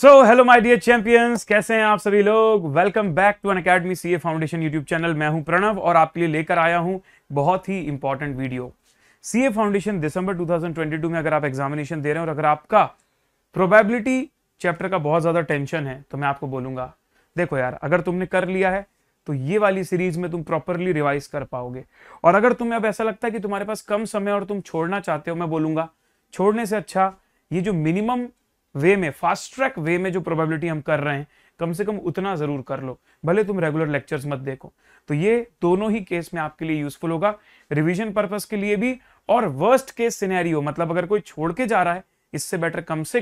So hello my dear champions, कैसे हैं आप सभी लोग। Welcome back to Unacademy CA foundation YouTube channel. मैं हूं प्रणव और आपके लिए लेकर आया हूं बहुत ही important video. CA foundation December 2022 में अगर आप एग्जामिनेशन दे रहे हैं और अगर आपका प्रोबेबिलिटी चैप्टर का बहुत ज़्यादा टेंशन है तो मैं आपको बोलूँगा, देखो यार, अगर तुमने कर लिया है तो ये वाली सीरीज़ में तुम प्रॉपरली रिवाइज कर पाओगे। और अगर तुम्हें अब ऐसा लगता है कि तुम्हारे पास कम समय और तुम छोड़ना चाहते हो, मैं बोलूँगा छोड़ने से अच्छा ये जो मिनिमम वे में, फास्ट ट्रैक वे में जो प्रोबेबिलिटी हम कर रहे हैं, कम से कम उतना जरूर कर लो, भले तुम रेगुलर लेक्चर्स मत देखो। तो ये दोनों ही केस में आपके लिए यूजफुल होगा, रिवीजन पर्पस के लिए भी और वर्स्ट केस सिनेरियो, मतलब अगर कोई छोड़ के जा रहा है, इससे बेटर कम से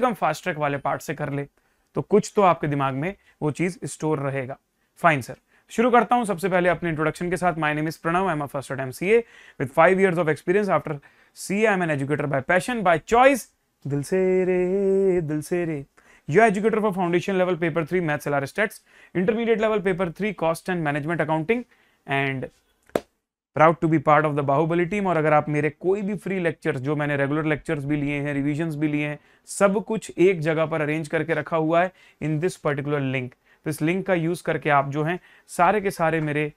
कम फास्ट ट्रैक वाले पार्ट से कर ले तो कुछ तो आपके दिमाग में वो चीज स्टोर रहेगा। फाइन सर, शुरू करता हूं सबसे पहले अपने इंट्रोडक्शन के साथ। My name is Pranav, I am a first attempt CA with 5 years of experience after CA. I am an educator by passion, by choice, दिल से रे दिल से रे। You educator for foundation level paper 3 maths LR stats, intermediate level paper 3 cost and management accounting, and proud to be part of the Baahubali team. और अगर आप मेरे कोई भी फ्री लेक्चर्स, जो मैंने रेगुलर लेक्चर्स भी लिए हैं, रिविजन्स भी लिए हैं, सब कुछ एक जगह पर अरेंज करके रखा हुआ है इन दिस पर्टिकुलर लिंक। तो इस लिंक का यूज करके आप जो हैं सारे के सारे मेरे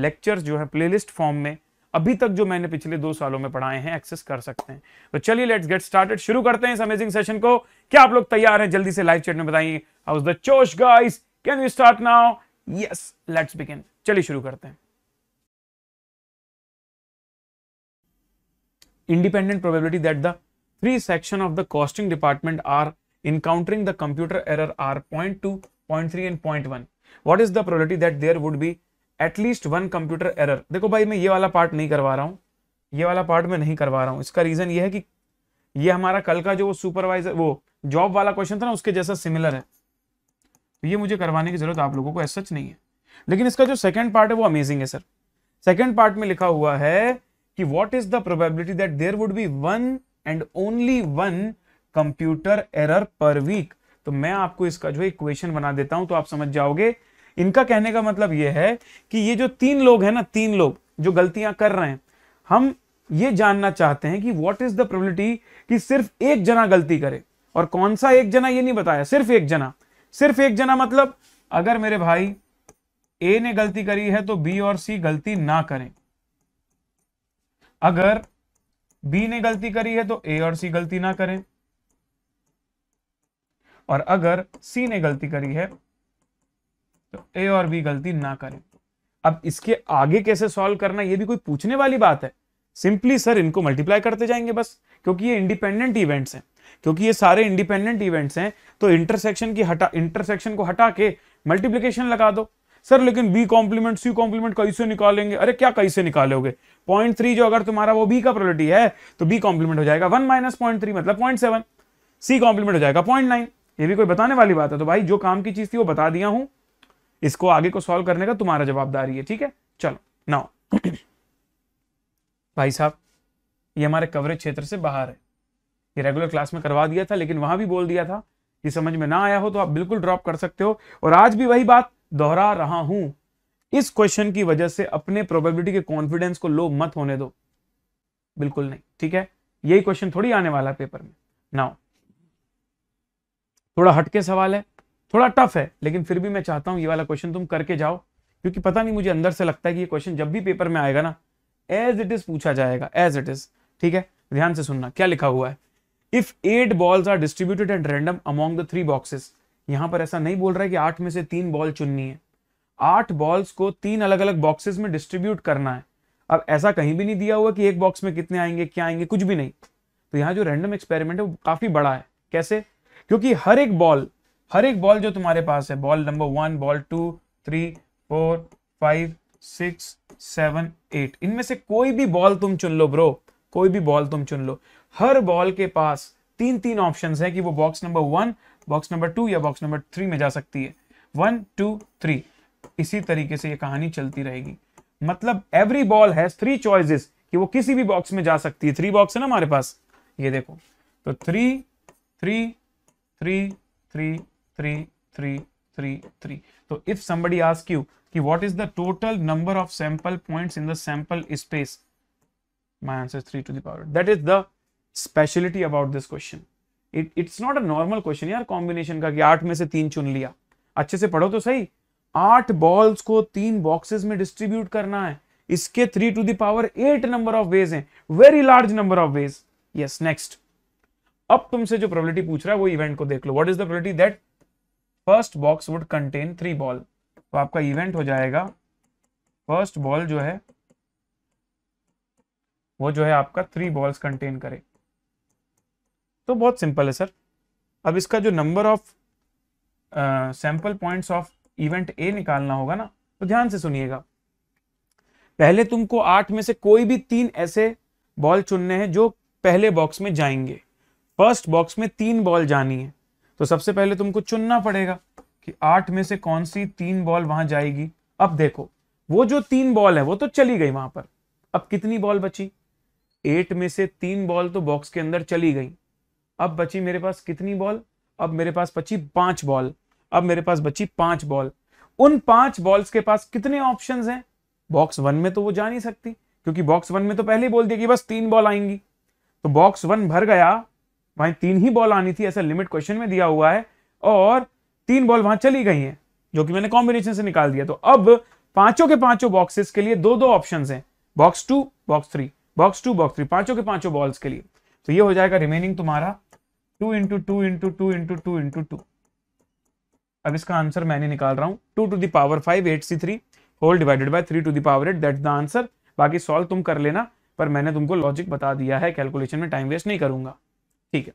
लेक्चर्स जो है प्लेलिस्ट फॉर्म में अभी तक जो मैंने पिछले 2 सालों में पढ़ाए हैं एक्सेस कर सकते हैं। तो चलिए लेट्स गेट स्टार्टेड, शुरू करते हैं इस अमेजिंग सेशन को। क्या आप लोग तैयार हैं? जल्दी से लाइव चैट में बताइए, हाउ इज द जोश guys, can we start now? Yes, let's begin. चलिए शुरू करते हैं। Independent probability that the 3 section of the costing department are encountering the computer error are 0.2, 0.3 and 0.1। What is the probability that there would be at least 1 computer error. देखो भाई, मैं ये वाला part नहीं करवा रहा हूँ, ये वाला पार्ट मैं नहीं करवा रहा हूँ। इसका रीजन ये है कि ये हमारा कल का जो सुपरवाइजर वो जॉब वाला क्वेश्चन था ना, उसके जैसा सिमिलर है, तो ये मुझे करवाने की जरूरत आप लोगों को ऐसा नहीं है। लेकिन इसका जो सेकंड पार्ट है वो अमेजिंग है सर। सेकंड पार्ट में लिखा हुआ है कि what is the probability that there would be 1 and only 1 computer error per week. तो मैं आपको इसका जो इक्वेशन बना देता हूं तो आप समझ जाओगे। इनका कहने का मतलब यह है कि ये जो 3 लोग हैं ना, 3 लोग जो गलतियां कर रहे हैं, हम ये जानना चाहते हैं कि व्हाट इज द प्रोबेबिलिटी कि सिर्फ एक जना गलती करे। और कौन सा एक जना ये नहीं बताया, सिर्फ एक जना। सिर्फ एक जना मतलब अगर मेरे भाई ए ने गलती करी है तो बी और सी गलती ना करें, अगर बी ने गलती करी है तो ए और सी गलती ना करें, और अगर सी ने गलती करी है तो ए और बी गलती ना करें। अब इसके आगे कैसे सॉल्व करना ये भी कोई पूछने वाली बात है। सिंपली सर इनको मल्टीप्लाई करते जाएंगे बस, क्योंकि ये इंडिपेंडेंट इवेंट्स हैं, क्योंकि ये सारे इंडिपेंडेंट इवेंट्स हैं। तो इंटरसेक्शन को हटा के मल्टीप्लीकेशन लगा दो। सर लेकिन बी कॉम्प्लीमेंट सी कॉम्प्लीमेंट कैसे निकालेंगे? अरे क्या कैसे निकालोगे? 0.3 जो अगर तुम्हारा वो बी का प्रोबेबिलिटी है तो बी कॉम्प्लीमेंट हो जाएगा 1 - 0.3 मतलब 0.7, सी कॉम्प्लीमेंट हो जाएगा 0.9। ये भी कोई बताने वाली बात है? तो भाई जो काम की चीज थी वो बता दिया हूं, इसको आगे को सॉल्व करने का तुम्हारा जवाबदारी है, ठीक है। चलो नाउ भाई साहब, ये हमारे कवरेज क्षेत्र से बाहर है, ये रेगुलर क्लास में करवा दिया था, लेकिन वहां भी बोल दिया था कि समझ में ना आया हो तो आप बिल्कुल ड्रॉप कर सकते हो। और आज भी वही बात दोहरा रहा हूं, इस क्वेश्चन की वजह से अपने प्रोबेबिलिटी के कॉन्फिडेंस को लो मत होने दो, बिल्कुल नहीं, ठीक है। यही क्वेश्चन थोड़ी आने वाला पेपर में। नाउ थोड़ा हटके सवाल है, थोड़ा टफ है, लेकिन फिर भी मैं चाहता हूं ये वाला क्वेश्चन तुम करके जाओ, क्योंकि पता नहीं मुझे अंदर से लगता है कि ये क्वेश्चन जब भी पेपर में आएगा ना, एज इट इज पूछा जाएगा, एज इट इज, ठीक है। ध्यान से सुनना क्या लिखा हुआ है। If 8 balls are distributed and random among the 3 boxes. यहां पर ऐसा नहीं बोल रहा है कि 8 में से 3 बॉल चुननी है, 8 बॉल्स को 3 अलग अलग बॉक्सेस में डिस्ट्रीब्यूट करना है। अब ऐसा कहीं भी नहीं दिया हुआ कि एक बॉक्स में कितने आएंगे, क्या आएंगे, कुछ भी नहीं। तो यहाँ जो रैंडम एक्सपेरिमेंट है वो काफी बड़ा है। कैसे? क्योंकि हर एक बॉल जो तुम्हारे पास है, बॉल नंबर 1, बॉल 2, 3, 4, 5, 6, 7, 8, इनमें से कोई भी बॉल तुम चुन लो ब्रो, कोई भी बॉल तुम चुन लो। हर बॉल के पास 3 ऑप्शंस हैं कि वो बॉक्स नंबर 1, बॉक्स नंबर 2 या बॉक्स नंबर 3 में जा सकती है। 1, 2, 3, इसी तरीके से ये कहानी चलती रहेगी। मतलब एवरी बॉल हैज 3 चॉइसेस कि वो किसी भी बॉक्स में जा सकती है। 3 बॉक्स है ना हमारे पास, ये देखो, तो 3, 3, 3, 3, 3, 3, 3. तो if somebody asks you कि what is the total number of sample points in the sample space, my answer is 3 to the power. That is the speciality about this question. it's not a normal question यार combination का कि 8 में से 3 चुन लिया। अच्छे से पढ़ो तो सही, 8 बॉल्स को 3 बॉक्सेस में डिस्ट्रीब्यूट करना है। इसके 3 to the power 8 number of ways हैं, very large number of ways. Yes, next. अब तुमसे जो प्रोबेबिलिटी पूछ रहा है वो इवेंट को देख लो। What is the probability that first box would contain 3 ball. तो आपका इवेंट हो जाएगा फर्स्ट बॉल जो है वो जो है आपका 3 बॉल्स कंटेन करे। तो बहुत सिंपल है सर। अब इसका जो number of sample points of event A निकालना होगा ना, तो ध्यान से सुनिएगा। पहले तुमको 8 में से कोई भी 3 ऐसे बॉल चुनने हैं जो पहले बॉक्स में जाएंगे। फर्स्ट बॉक्स में 3 बॉल जानी है, तो सबसे पहले तुमको चुनना पड़ेगा कि 8 में से कौन सी 3 बॉल वहां जाएगी। अब देखो वो जो 3 बॉल है वो तो चली गई वहां पर, अब कितनी बॉल बची? 8 में से 3 बॉल तो बॉक्स के अंदर चली गई। अब बची मेरे पास कितनी बॉल? अब मेरे पास बची 5 बॉल। अब मेरे पास बची 5 बॉल। उन 5 बॉल्स के पास कितने ऑप्शंस हैं? बॉक्स 1 में तो वो जा नहीं सकती, क्योंकि बॉक्स 1 में तो पहले ही बोल दिया कि बस 3 बॉल आएंगी। तो बॉक्स 1 भर गया, वहीं 3 ही बॉल आनी थी, ऐसा लिमिट क्वेश्चन में दिया हुआ है, और 3 बॉल वहां चली गई हैं जो कि मैंने कॉम्बिनेशन से निकाल दिया। तो अब 5 के 5 बॉक्सेस के लिए 2-2 ऑप्शंस हैं, बॉक्स 2, बॉक्स 3, 5 के 5 बॉल्स के लिए। तो ये हो जाएगा रिमेनिंग तुम्हारा 2 × 2 × 2 × 2 × 2 × 2। अब इसका आंसर मैंने निकाल रहा हूं 2 to the power 5 8c3 whole divided by 3 to the power 8, that's the answer. बाकी सॉल्व तुम कर लेना, पर मैंने तुमको लॉजिक बता दिया है, कैलकुलेशन में टाइम वेस्ट नहीं करूंगा, ठीक है।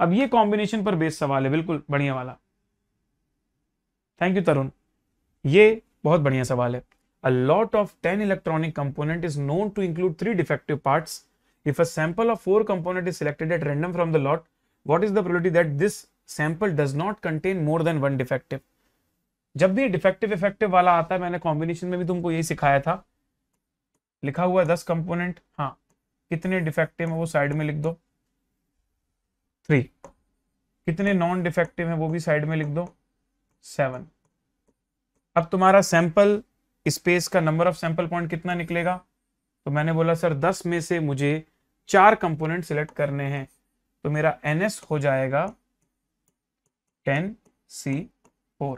अब ये कॉम्बिनेशन पर बेस्ड सवाल है, बिल्कुल बढ़िया वाला। थैंक यू तरुण, ये बहुत बढ़िया सवाल है। A lot of 10 electronic component is known to include 3 defective parts. If a sample of 4 component is selected at random from the lot, what is the probability that this sample does not contain more than 1 defective. जब भी defective effective वाला आता है, मैंने combination में भी तुमको यही सिखाया था। लिखा हुआ 10 कंपोनेंट, हाँ कितने डिफेक्टिव है वो साइड में लिख दो, 3। कितने नॉन डिफेक्टिव है वो भी साइड में लिख दो, 7। अब तुम्हारा सैंपल स्पेस का नंबर ऑफ सैंपल पॉइंट कितना निकलेगा? तो मैंने बोला सर 10 में से मुझे 4 कंपोनेंट सिलेक्ट करने हैं, तो मेरा एनएस हो जाएगा 10C4।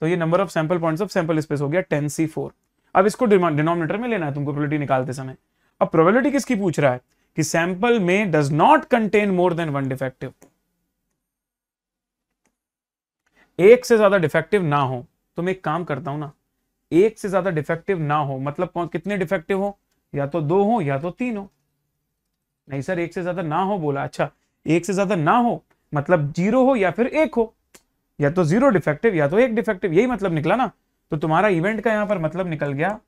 तो ये number of sample points of sample space हो गया 10C4। अब इसको डिनोमिनेटर में लेना है तुमको प्रोबेबिलिटी निकालते समय। अब प्रोबेबिलिटी किसकी पूछ रहा है कि सैंपल में does not contain more than 1 defective, 1 से ज्यादा डिफेक्टिव ना हो। तो मैं एक काम करता हूं ना, 1 से ज्यादा डिफेक्टिव ना हो मतलब कितने डिफेक्टिव हो? या तो 2 हो या तो 3 हो। नहीं सर 1 से ज्यादा ना हो बोला, अच्छा 1 से ज्यादा ना हो मतलब 0 हो या फिर 1 हो, या तो 0 डिफेक्टिव या तो 1 डिफेक्टिव, यही मतलब निकला ना। तो तुम्हारा इवेंट का यहां पर मतलब निकल गया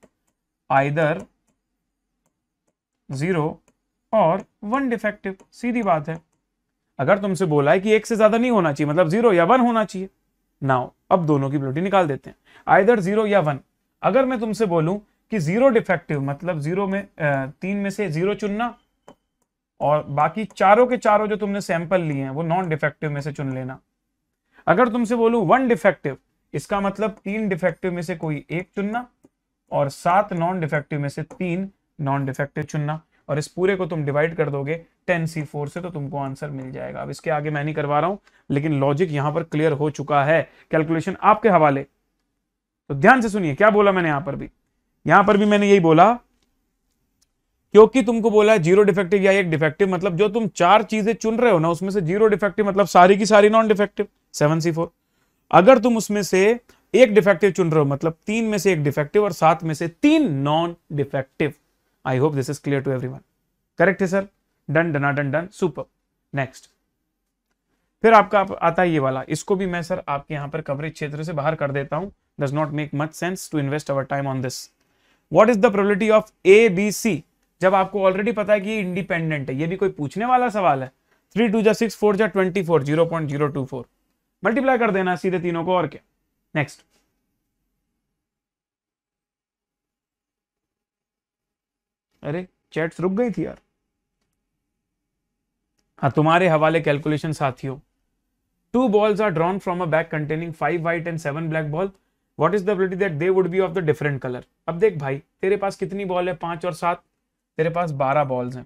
आइदर 0 और 1 डिफेक्टिव, सीधी बात है। अगर तुमसे बोला है कि 1 से ज्यादा नहीं होना चाहिए मतलब 0 या 1 होना चाहिए ना, अब दोनों की प्रोबेबिलिटी निकाल देते हैं, आइदर 0 या 1। अगर मैं तुमसे बोलूं कि 0 डिफेक्टिव मतलब 3 में से 0 चुनना और बाकी 4 के 4 जो तुमने सैंपल लिए हैं वो नॉन डिफेक्टिव में से चुन लेना। अगर तुमसे बोलूं 1 डिफेक्टिव इसका मतलब 3 डिफेक्टिव में से कोई 1 चुनना और 7 नॉन डिफेक्टिव में से 3 नॉन डिफेक्टिव चुनना, और इस पूरे को तुम डिवाइड कर दोगे 10C4 से, तो तुमको आंसर मिल जाएगा। अब इसके आगे मैं नहीं करवा रहा हूं, लेकिन लॉजिक यहां पर क्लियर हो चुका है, कैलकुलेशन आपके हवाले। तो ध्यान से सुनिए क्या बोला मैंने, यहां पर भी मैंने यही बोला, क्योंकि तुमको बोला है 0 डिफेक्टिव या 1 डिफेक्टिव मतलब जो तुम 4 चीजें चुन रहे हो ना उसमें से 0 डिफेक्टिव मतलब सारी की सारी नॉन डिफेक्टिव, 7C4। अगर तुम उसमें से 1 डिफेक्टिव चुन रहे हो मतलब 3 में से 1 डिफेक्टिव और 7 में से 3 non defective. I hope this is clear to everyone. Correct है sir, done done done done, super. Next. फिर आपका आता है ये वाला, इसको भी मैं सर आपके यहाँ पर कवरेज क्षेत्र से बाहर कर देता हूं, does not make much sense to invest our time on this. What is the probability of A, B, C? जब आपको ऑलरेडी पता है कि ये इंडिपेंडेंट है, ये भी कोई पूछने वाला सवाल है। 3 2 जा 6 4 जा 24, 0.024 मल्टीप्लाई कर देना सीधे तीनों को, और क्या। नेक्स्ट, अरे चैट्स रुक गई थी यार। हाँ, तुम्हारे हवाले कैलकुलेशन साथियों। 2 balls are drawn from a bag containing 5 white and 7 black ball. What is the probability that they would be of the different colour. अब देख भाई, तेरे पास कितनी बॉल है? 5 और 7, तेरे पास 12 बॉल्स हैं।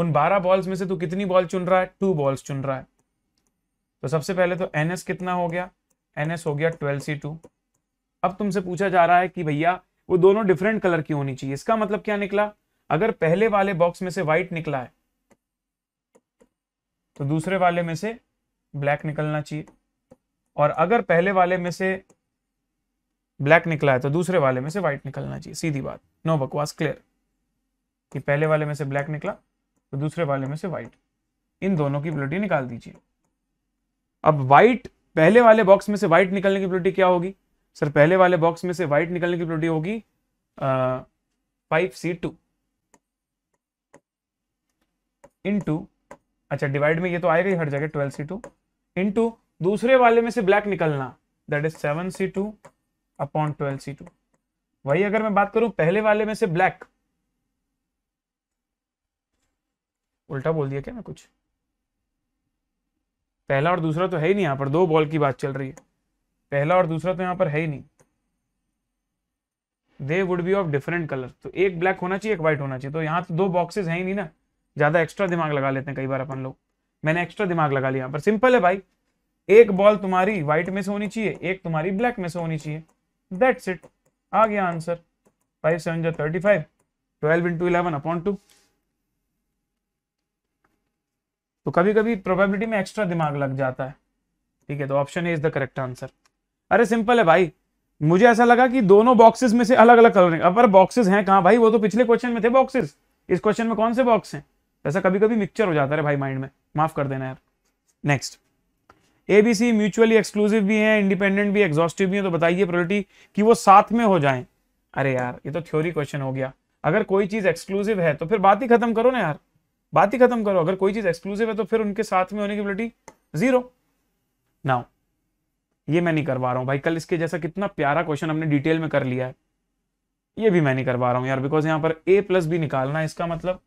उन 12 बॉल्स में से तू कितनी बॉल चुन रहा है? 2 बॉल्स चुन रहा है। तो सबसे पहले तो एनएस कितना हो गया? एनएस हो गया 12C2। अब तुमसे पूछा जा रहा है कि भैया वो दोनों डिफरेंट कलर की होनी चाहिए। इसका मतलब क्या निकला? अगर पहले वाले बॉक्स में से व्हाइट निकला है तो दूसरे वाले में से ब्लैक निकलना चाहिए, और अगर पहले वाले में से ब्लैक निकला है तो दूसरे वाले में से व्हाइट निकलना चाहिए। सीधी बात, नो बकवास, क्लियर। कि पहले वाले में से ब्लैक निकला तो दूसरे वाले में से व्हाइट, इन दोनों की प्रोबेबिलिटी निकाल दीजिए। अब व्हाइट, पहले वाले बॉक्स में से व्हाइट निकलने की प्रोबेबिलिटी क्या होगी? सर पहले वाले बॉक्स में से व्हाइट निकलने की प्रोबेबिलिटी होगी 5C2 इंटू, अच्छा डिवाइड में ये तो आएगा हर जगह, 12C2 इंटू दूसरे वाले में से ब्लैक निकलना, that is 7C2 upon 12C2। वही अगर मैं बात करूं पहले वाले में से ब्लैक, उल्टा बोल दिया क्या मैं कुछ? पहला और दूसरा तो है ही नहीं, यहां पर 2 बॉल की बात चल रही है, पहला और दूसरा तो यहां पर है ही नहीं, they would be of different colour. तो एक ब्लैक होना चाहिए, एक व्हाइट होना चाहिए। तो यहां तो 2 बॉक्सेस है ही नहीं ना, ज्यादा एक्स्ट्रा दिमाग लगा लेते हैं कई बार अपन लोग। मैंने एक्स्ट्रा दिमाग लगा लिया यहां पर। सिंपल है भाई, एक बॉल तुम्हारी व्हाइट में से होनी चाहिए, एक तुम्हारी ब्लैक में से होनी चाहिए, दैट्स इट। आ गया आंसर 5×7 = 35, 12 × 11 / 2। तो कभी कभी प्रोबेबिलिटी में एक्स्ट्रा दिमाग लग जाता है, ठीक है। तो option A is the correct answer. अरे सिंपल है भाई, मुझे ऐसा लगा कि दोनों बॉक्सेस में से अलग अलग कलर, अब बॉक्सेस हैं कहाँ भाई? वो तो पिछले क्वेश्चन में थे बॉक्सेस, इस क्वेश्चन में कौन से बॉक्स हैं? ऐसा कभी कभी मिक्सचर हो जाता है भाई माइंड में, माफ कर देना यार। नेक्स्ट, ABC म्यूचुअली एक्सक्लूसिव भी हैं, इंडिपेंडेंट भी, एग्जॉस्टिव भी हैं, तो बताइए प्रोबेबिलिटी कि वो साथ में हो जाएं। अरे यार ये तो थ्योरी क्वेश्चन हो गया। अगर कोई चीज एक्सक्लूसिव है तो फिर बात ही खत्म करो ना यार, बात ही खत्म करो। अगर कोई चीज एक्सक्लूसिव है तो फिर उनके साथ में होने की प्रोबेबिलिटी 0। नाउ ये मैं नहीं करवा रहा हूँ भाई, कल इसके जैसा कितना प्यारा क्वेश्चन हमने डिटेल में कर लिया है, ये भी मैं नहीं करवा रहा हूँ यार, बिकॉज यहाँ पर A+ भी निकालना है। इसका मतलब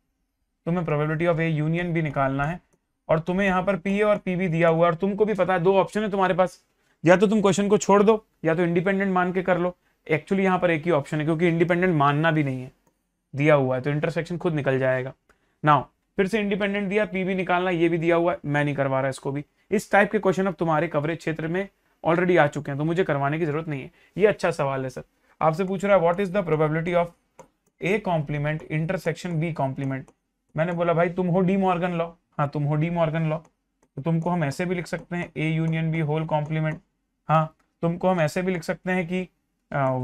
तुम्हें प्रोबेबिलिटी ऑफ A यूनियन भी निकालना है, और तुम्हें यहाँ पर PA और PB दिया हुआ है, और तुमको भी पता है 2 ऑप्शन है तुम्हारे पास, या तो तुम क्वेश्चन को छोड़ दो या तो इंडिपेंडेंट मान के कर लो। एक्चुअली यहाँ पर एक ही ऑप्शन है, क्योंकि इंडिपेंडेंट मानना भी नहीं है, दिया हुआ है तो इंटरसेक्शन खुद निकल जाएगा। नाउ फिर से इंडिपेंडेंट दिया, PB निकालना, ये भी दिया हुआ है, मैं नहीं करवा रहा इसको भी। इस टाइप के क्वेश्चन अब तुम्हारे कवरेज क्षेत्र में ऑलरेडी आ चुके हैं, तो मुझे करवाने की जरूरत नहीं है। ये अच्छा सवाल है सर, आपसे पूछ रहा है what is the probability of A complement intersection B complement. मैंने बोला भाई तुम हो डी मॉर्गन लॉ, हाँ तुम हो डी मॉर्गन लॉ, तो तुमको हम ऐसे भी लिख सकते हैं A union B whole complement. हाँ तुमको हम ऐसे भी लिख सकते हैं कि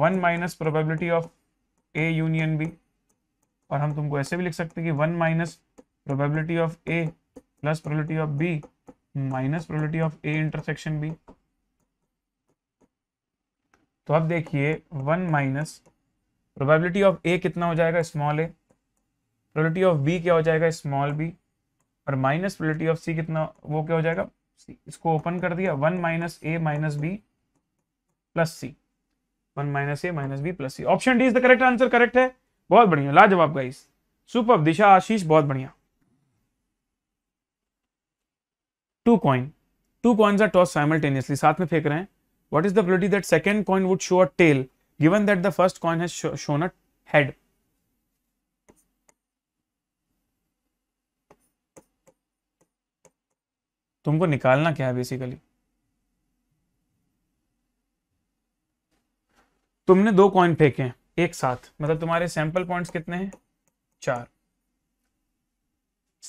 1 - probability of A union B, और हम तुमको ऐसे भी लिख सकते हैं कि 1 - probability of A+ probability of B - probability of A intersection B। तो अब देखिए 1 - प्रोबेबिलिटी ऑफ A कितना हो जाएगा? Small a। Probability of B क्या हो जाएगा? Small b। और माइनस प्रोबेबिलिटी ऑफ C कितना, वो क्या हो जाएगा? C। इसको ओपन कर दिया, 1 - A - B + C, 1 - A - B + C। Option D is the correct answer, correct है, बहुत बढ़िया, लाजवाब गाइस, सुपर। दिशा, आशीष, बहुत बढ़िया। 2 coins are tossed simultaneously, साथ में फेंक रहे हैं। What is the probability that second coin would show a tail given that the first coin has shown a head? तुमको निकालना क्या है बेसिकली? तुमने 2 कॉइन फेंके हैं एक साथ, मतलब तुम्हारे सैंपल पॉइंट्स कितने हैं? 4।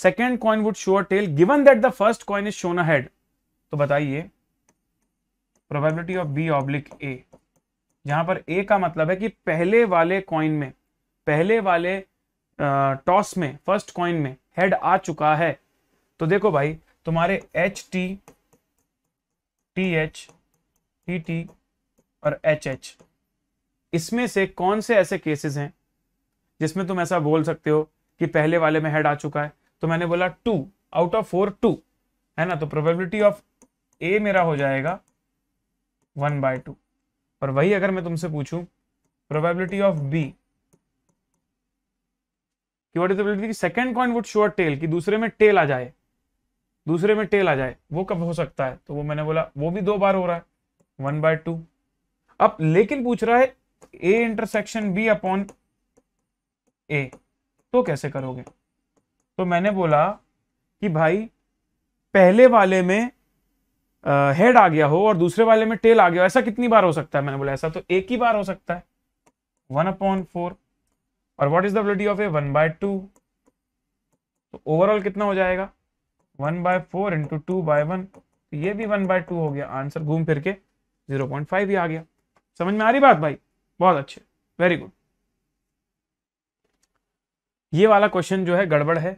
Second coin would show a tail given that the first coin is shown a head. तो बताइए प्रोबेबिलिटी ऑफ B/A, जहां पर A का मतलब है कि पहले वाले कॉइन में, पहले वाले टॉस में फर्स्ट कॉइन में हेड आ चुका है। तो देखो भाई तुम्हारे HT, TH, TT और HH, इसमें से कौन से ऐसे केसेस हैं जिसमें तुम ऐसा बोल सकते हो कि पहले वाले में हेड आ चुका है? तो मैंने बोला 2 आउट ऑफ 4, 2 है ना, तो प्रोबेबिलिटी ऑफ A मेरा हो जाएगा 1/2। और वही अगर मैं तुमसे पूछूं प्रोबेबिलिटी ऑफ B कि what is the probability second coin would show a tail, कि दूसरे में टेल आ जाए, दूसरे में टेल आ जाए, वो कब हो सकता है? तो वो मैंने बोला वो भी 2 बार हो रहा है, 1/2। अब लेकिन पूछ रहा है A intersection B upon A, तो कैसे करोगे? तो मैंने बोला कि भाई पहले वाले में हेड आ गया हो और दूसरे वाले में टेल आ गया हो, ऐसा कितनी बार हो सकता है? मैंने बोला ऐसा तो एक ही बार हो सकता है, 1/4। और what is the velocity of A 1/2, तो ओवरऑल कितना हो जाएगा 1/4 × 2/1, तो ये भी 1/2 हो गया। आंसर घूम फिर के 0.5 ही आ गया। समझ में आ रही बात भाई? बहुत अच्छे, वेरी गुड। ये वाला क्वेश्चन जो है गड़बड़ है,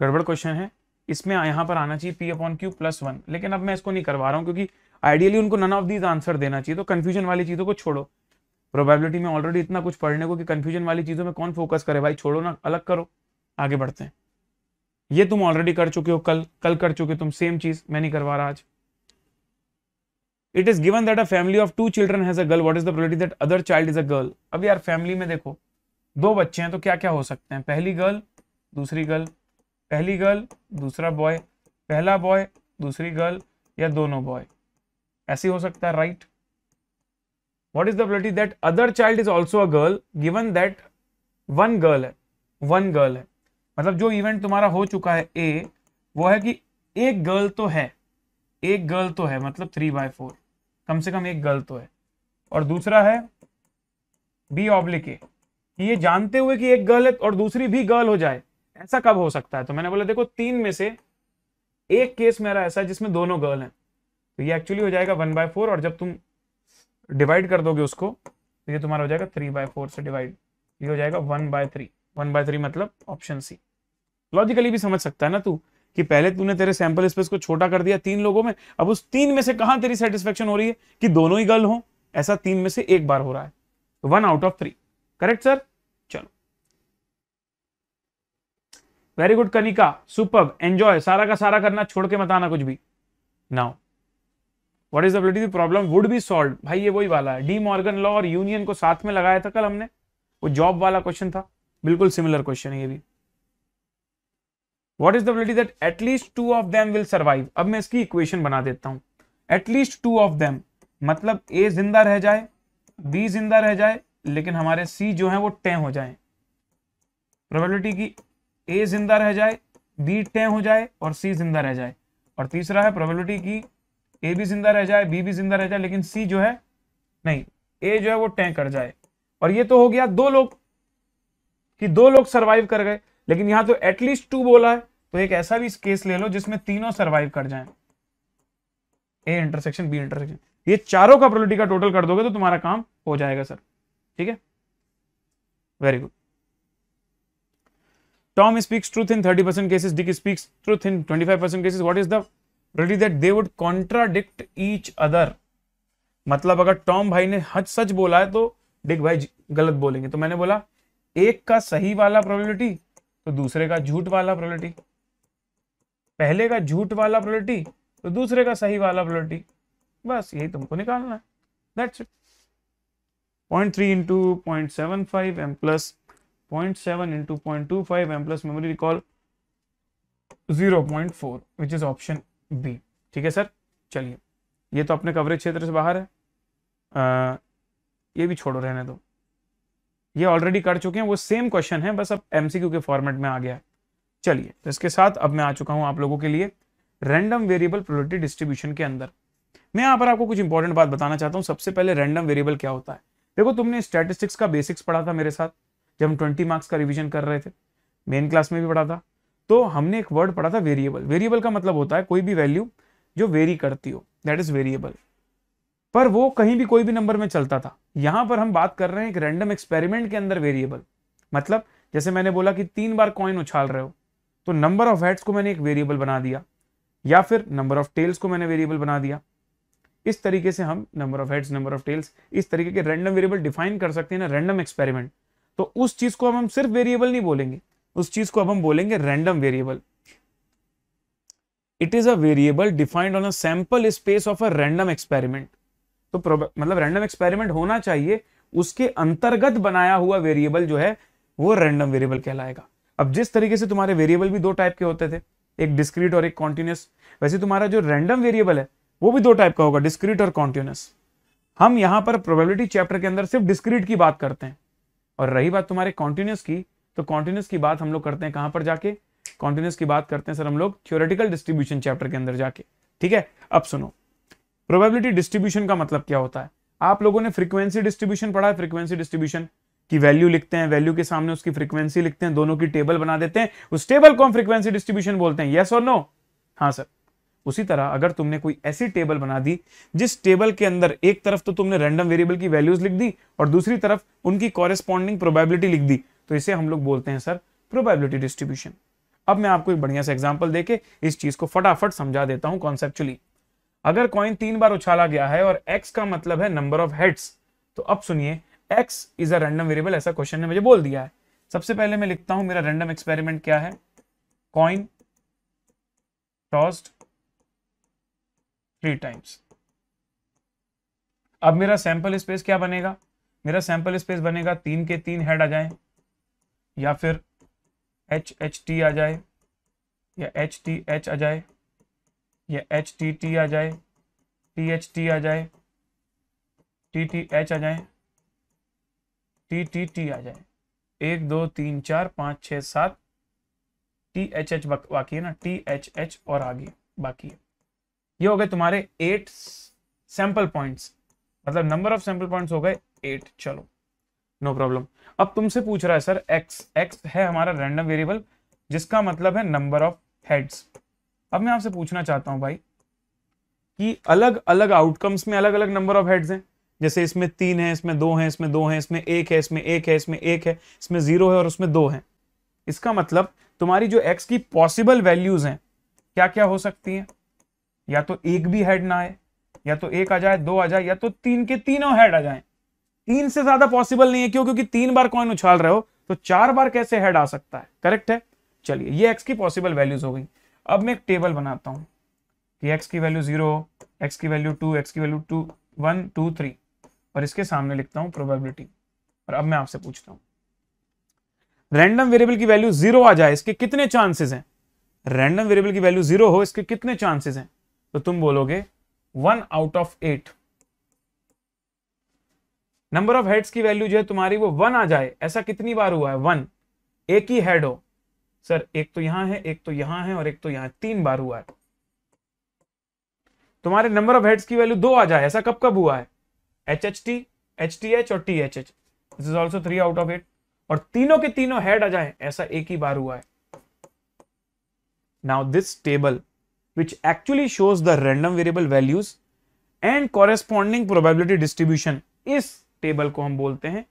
गड़बड़ क्वेश्चन है, इसमें यहाँ पर आना चाहिए P/Q + 1, लेकिन अब मैं इसको नहीं करवा रहा हूँ क्योंकि आइडियली उनको नन ऑफ दीज आंसर देना चाहिए। तो कंफ्यूजन वाली चीजों को छोड़ो, प्रोबेबिलिटी में ऑलरेडी इतना कुछ पढ़ने को कि कंफ्यूजन वाली चीजों में कौन फोकस करे भाई, छोड़ो ना, अलग करो, आगे बढ़ते हैं। ये तुम ऑलरेडी कर चुके हो, कल कर चुके तुम, सेम चीज मैं नहीं करवा रहा आज। It is given that a family of 2 children has a girl, what is the probability that other child is a girl. अब यार फैमिली में देखो 2 बच्चे हैं तो क्या क्या हो सकते हैं, पहली गर्ल दूसरी गर्ल, पहली गर्ल दूसरा बॉय, पहला बॉय दूसरी गर्ल, या दोनों बॉय, ऐसे हो सकता है, right. What is the probability that other child is also a girl, given that 1 girl है, मतलब जो इवेंट तुम्हारा हो चुका है ए, वो है कि एक गर्ल तो है, एक गर्ल तो है, मतलब 3/4 कम से कम एक गर्ल तो है। और दूसरा है B/A, ये जानते हुए कि एक गर्ल है और दूसरी भी गर्ल हो जाए, ऐसा कब हो सकता है? तो मैंने बोला देखो 3 में से एक केस मेरा ऐसा है जिसमें दोनों गर्ल हैं, तो ये एक्चुअली हो जाएगा 1/4, और जब तुम डिवाइड कर दोगे उसको तो ये तुम्हारा हो जाएगा 3/4 से डिवाइड, ये हो जाएगा 1/3। 1/3 मतलब ऑप्शन सी। लॉजिकली भी समझ सकता है ना तू कि पहले तूने तेरे सैंपल स्पेस को छोटा कर दिया 3 लोगों में, अब उस 3 में से कहां तेरी सेटिस्फेक्शन हो रही है कि दोनों ही गर्ल हो, ऐसा 3 में से 1 बार हो रहा है, 1/3। करेक्ट सर, चलो very good Kanika, superb, enjoy, सारा का सारा करना, छोड़ के मत आना कुछ भी। Now what is the probability the problem would be solve, भाई ये वही वाला है, डी मॉर्गन लॉ और यूनियन को साथ में लगाया था कल हमने, वो जॉब वाला क्वेश्चन था, बिल्कुल सिमिलर क्वेश्चन है ये भी। What is the probability that at least 2 of them will survive? अब मैं इसकी इक्वेशन बना देता हूं, at least 2 of them मतलब A जिंदा रह जाए, B जिंदा रह जाए, लेकिन हमारे C जो है वो तय हो जाए। प्रोबेबिलिटी की A जिंदा रह जाए, B तय हो जाए और C जिंदा रह जाए। और तीसरा है प्रोबेबिलिटी की A भी जिंदा रह जाए, B भी जिंदा रह जाए, लेकिन C जो है नहीं, A जो है वो तय कर जाए। और ये तो हो गया 2 लोग कि 2 लोग सर्वाइव कर गए, लेकिन यहां तो एटलीस्ट 2 बोला है, तो एक ऐसा भी केस ले लो जिसमें 3 सर्वाइव कर जाएं, A इंटरसेक्शन B इंटरसेक्शन, ये चारों का प्रोबेबिलिटी का टोटल कर दोगे तो तुम्हारा काम हो जाएगा सर, ठीक है, very good. Tom speaks truth in 30% cases, Dick speaks truth in 25% cases, what is the probability that they would contradict each other, मतलब अगर टॉम भाई ने सच बोला है तो डिक भाई गलत बोलेंगे। तो मैंने बोला एक का सही वाला प्रोबेबिलिटी तो दूसरे का झूठ वाला प्रोबेबिलिटी, पहले का झूठ वाला प्रोबेबिलिटी तो दूसरे का सही वाला प्रोबेबिलिटी, बस यही तुमको निकालना है, that's it. 0.3 × 0.75 m + 0.7 × 0.25 m + memory recall 0.4 which is option B. ठीक है सर, चलिए ये तो अपने कवरेज क्षेत्र से बाहर है, ये भी छोड़ो, रहने दो, ये ऑलरेडी कर चुके हैं, वो सेम क्वेश्चन है बस अब एमसीक्यू के फॉर्मेट में आ गया है। चलिए तो इसके साथ अब मैं आ चुका हूं आप लोगों के लिए रैंडम वेरिएबल प्रोबेबिलिटी डिस्ट्रीब्यूशन के अंदर। मैं यहाँ पर आपको कुछ इंपॉर्टेंट बात बताना चाहता हूं। सबसे पहले रैंडम वेरिएबल क्या होता है, देखो तुमने स्टैटिस्टिक्स का बेसिक्स पढ़ा था मेरे साथ जब हम 20 मार्क्स का रिविजन कर रहे थे, मेन क्लास में भी पढ़ा था, तो हमने एक वर्ड पढ़ा था वेरिएबल। वेरिएबल का मतलब होता है कोई भी वैल्यू जो वेरी करती हो, दैट इज वेरिएबल, पर वो कहीं भी कोई भी नंबर में चलता था। यहां पर हम बात कर रहे हैं एक रैंडम एक्सपेरिमेंट के अंदर वेरिएबल, मतलब जैसे मैंने बोला कि 3 बार कॉइन उछाल रहे हो तो नंबर ऑफ हेड्स को मैंने एक वेरिएबल बना दिया, या फिर नंबर ऑफ टेल्स को मैंने वेरिएबल बना दिया। इस तरीके से हम number of heads, number of tails, इस तरीके के रैंडम वेरिएबल डिफाइन कर सकते हैं ना, रैंडम एक्सपेरिमेंट। तो उस चीज को हम सिर्फ वेरिएबल नहीं बोलेंगे, उस चीज को अब हम बोलेंगे random variable. It is a variable defined on a sample space of a random experiment. तो मतलब रैंडम एक्सपेरिमेंट होना चाहिए, उसके अंतर्गत बनाया हुआ वेरिएबल जो है वो रैंडम वेरिएबल कहलाएगा। अब जिस तरीके से तुम्हारे वेरिएबल भी 2 टाइप के होते थे, एक डिस्क्रीट और एक कॉन्टिन्यूस, वैसे तुम्हारा जो रैंडम वेरिएबल है वो भी 2 टाइप का होगा, डिस्क्रीट और कॉन्टिन्यूस। हम यहां पर प्रोबेबिलिटी चैप्टर के अंदर सिर्फ डिस्क्रीट की बात करते हैं, और रही बात तुम्हारे कॉन्टिन्यूस की, तो कॉन्टिन्यूस की बात हम लोग करते हैं कहां पर जाके, कॉन्टिन्यूस की बात करते हैं सर हम लोग थ्योरेटिकल डिस्ट्रीब्यूशन चैप्टर के अंदर जाके। ठीक है, अब सुनो प्रोबेबिलिटी डिस्ट्रीब्यूशन का मतलब क्या होता है। आप लोगों ने फ्रीक्वेंसी डिस्ट्रीब्यूशन पढ़ा है, फ्रीक्वेंसी डिस्ट्रीब्यूशन की वैल्यू लिखते हैं, वैल्यू के सामने उसकी फ्रीक्वेंसी लिखते हैं, दोनों की टेबल बना देते हैं, उस टेबल को हम फ्रीक्वेंसी डिस्ट्रीब्यूशन बोलते हैं। यस और नो? हाँ सर। उसी तरह अगर तुमने कोई ऐसी टेबल बना दी जिस टेबल के अंदर एक तरफ तो तुमने रैंडम वेरिएबल की वैल्यूज लिख दी और दूसरी तरफ उनकी कॉरेस्पॉन्डिंग प्रोबेबिलिटी लिख दी, तो इसे हम लोग बोलते हैं सर प्रोबेबिलिटी डिस्ट्रीब्यूशन। अब मैं आपको एक बढ़िया सा एग्जांपल देके इस चीज को फटाफट समझा देता हूं कॉन्सेप्चुअली। अगर कॉइन 3 बार उछाला गया है और x का मतलब है नंबर ऑफ हेड्स, तो अब सुनिए x is a random variable, ऐसा क्वेश्चन ने मुझे बोल दिया है। सबसे पहले मैं लिखता हूं मेरा रैंडम एक्सपेरिमेंट क्या है, कॉइन टॉस्ड 3 टाइम्स। अब मेरा सैंपल स्पेस क्या बनेगा, मेरा सैंपल स्पेस बनेगा 3 के 3 हेड आ जाए या फिर HHT आ जाए या HTH आ जाए या HTT आ जाए, THT आ जाए, TTH आ जाए, TTT आ जाए। 1 2 3 4 5 6 7 THH बाकी है ना, THH और आगे बाकी है। ये हो गए तुम्हारे 8 सैंपल पॉइंट्स, मतलब नंबर ऑफ सैंपल पॉइंट्स हो गए 8। चलो नो प्रॉब्लम। अब तुमसे पूछ रहा है सर x, x है हमारा रैंडम वेरिएबल जिसका मतलब है नंबर ऑफ हेड्स। अब मैं आपसे पूछना चाहता हूं भाई कि अलग अलग आउटकम्स में अलग अलग नंबर ऑफ हेड्स हैं, जैसे इसमें 3 है, इसमें 2 है, इसमें 2 है, इसमें 1 है, इसमें 1 है, इसमें 1 है, इसमें 0 है और उसमें 2 है। इसका मतलब तुम्हारी जो x की पॉसिबल वैल्यूज हैं क्या क्या हो सकती हैं, या तो एक भी हेड ना आए, या तो 1 आ जाए, 2 आ जाए, या तो 3 के 3 हेड आ जाए। 3 से ज्यादा पॉसिबल नहीं है, क्यों? क्योंकि 3 बार कॉइन उछाल रहे हो तो 4 बार कैसे हेड आ सकता है, करेक्ट है। चलिए ये x की पॉसिबल वैल्यूज हो गई। अब मैं एक टेबल बनाता हूं कि x की वैल्यू 0, x की वैल्यू 2, x की वैल्यू 1 2 3 और इसके सामने लिखता हूं प्रोबेबिलिटी। और अब मैं आपसे पूछता हूं रैंडम वेरिएबल की वैल्यू 0 आ जाए, इसके कितने चांसेस हैं? रैंडम वेरिएबल की वैल्यू 0 हो, इसके कितने चांसेस हैं? तो तुम बोलोगे 1 out of 8। Number of heads की वैल्यू जो है तुम्हारी वो 1 आ जाए, ऐसा कितनी बार हुआ है? 1। एक ही हेड हो सर, एक तो यहां है, एक तो यहां है और एक तो यहां, 3 बार हुआ है। तुम्हारे नंबर ऑफ हेड्स की वैल्यू 2 आ जाए, ऐसा कब कब हुआ है? HHT, HTH और THH, this is also 3 out of 8। और 3 के 3 हेड आ जाए, ऐसा एक ही बार हुआ है। Now this table which actually shows the random variable values and corresponding probability distribution, इस टेबल को हम बोलते हैं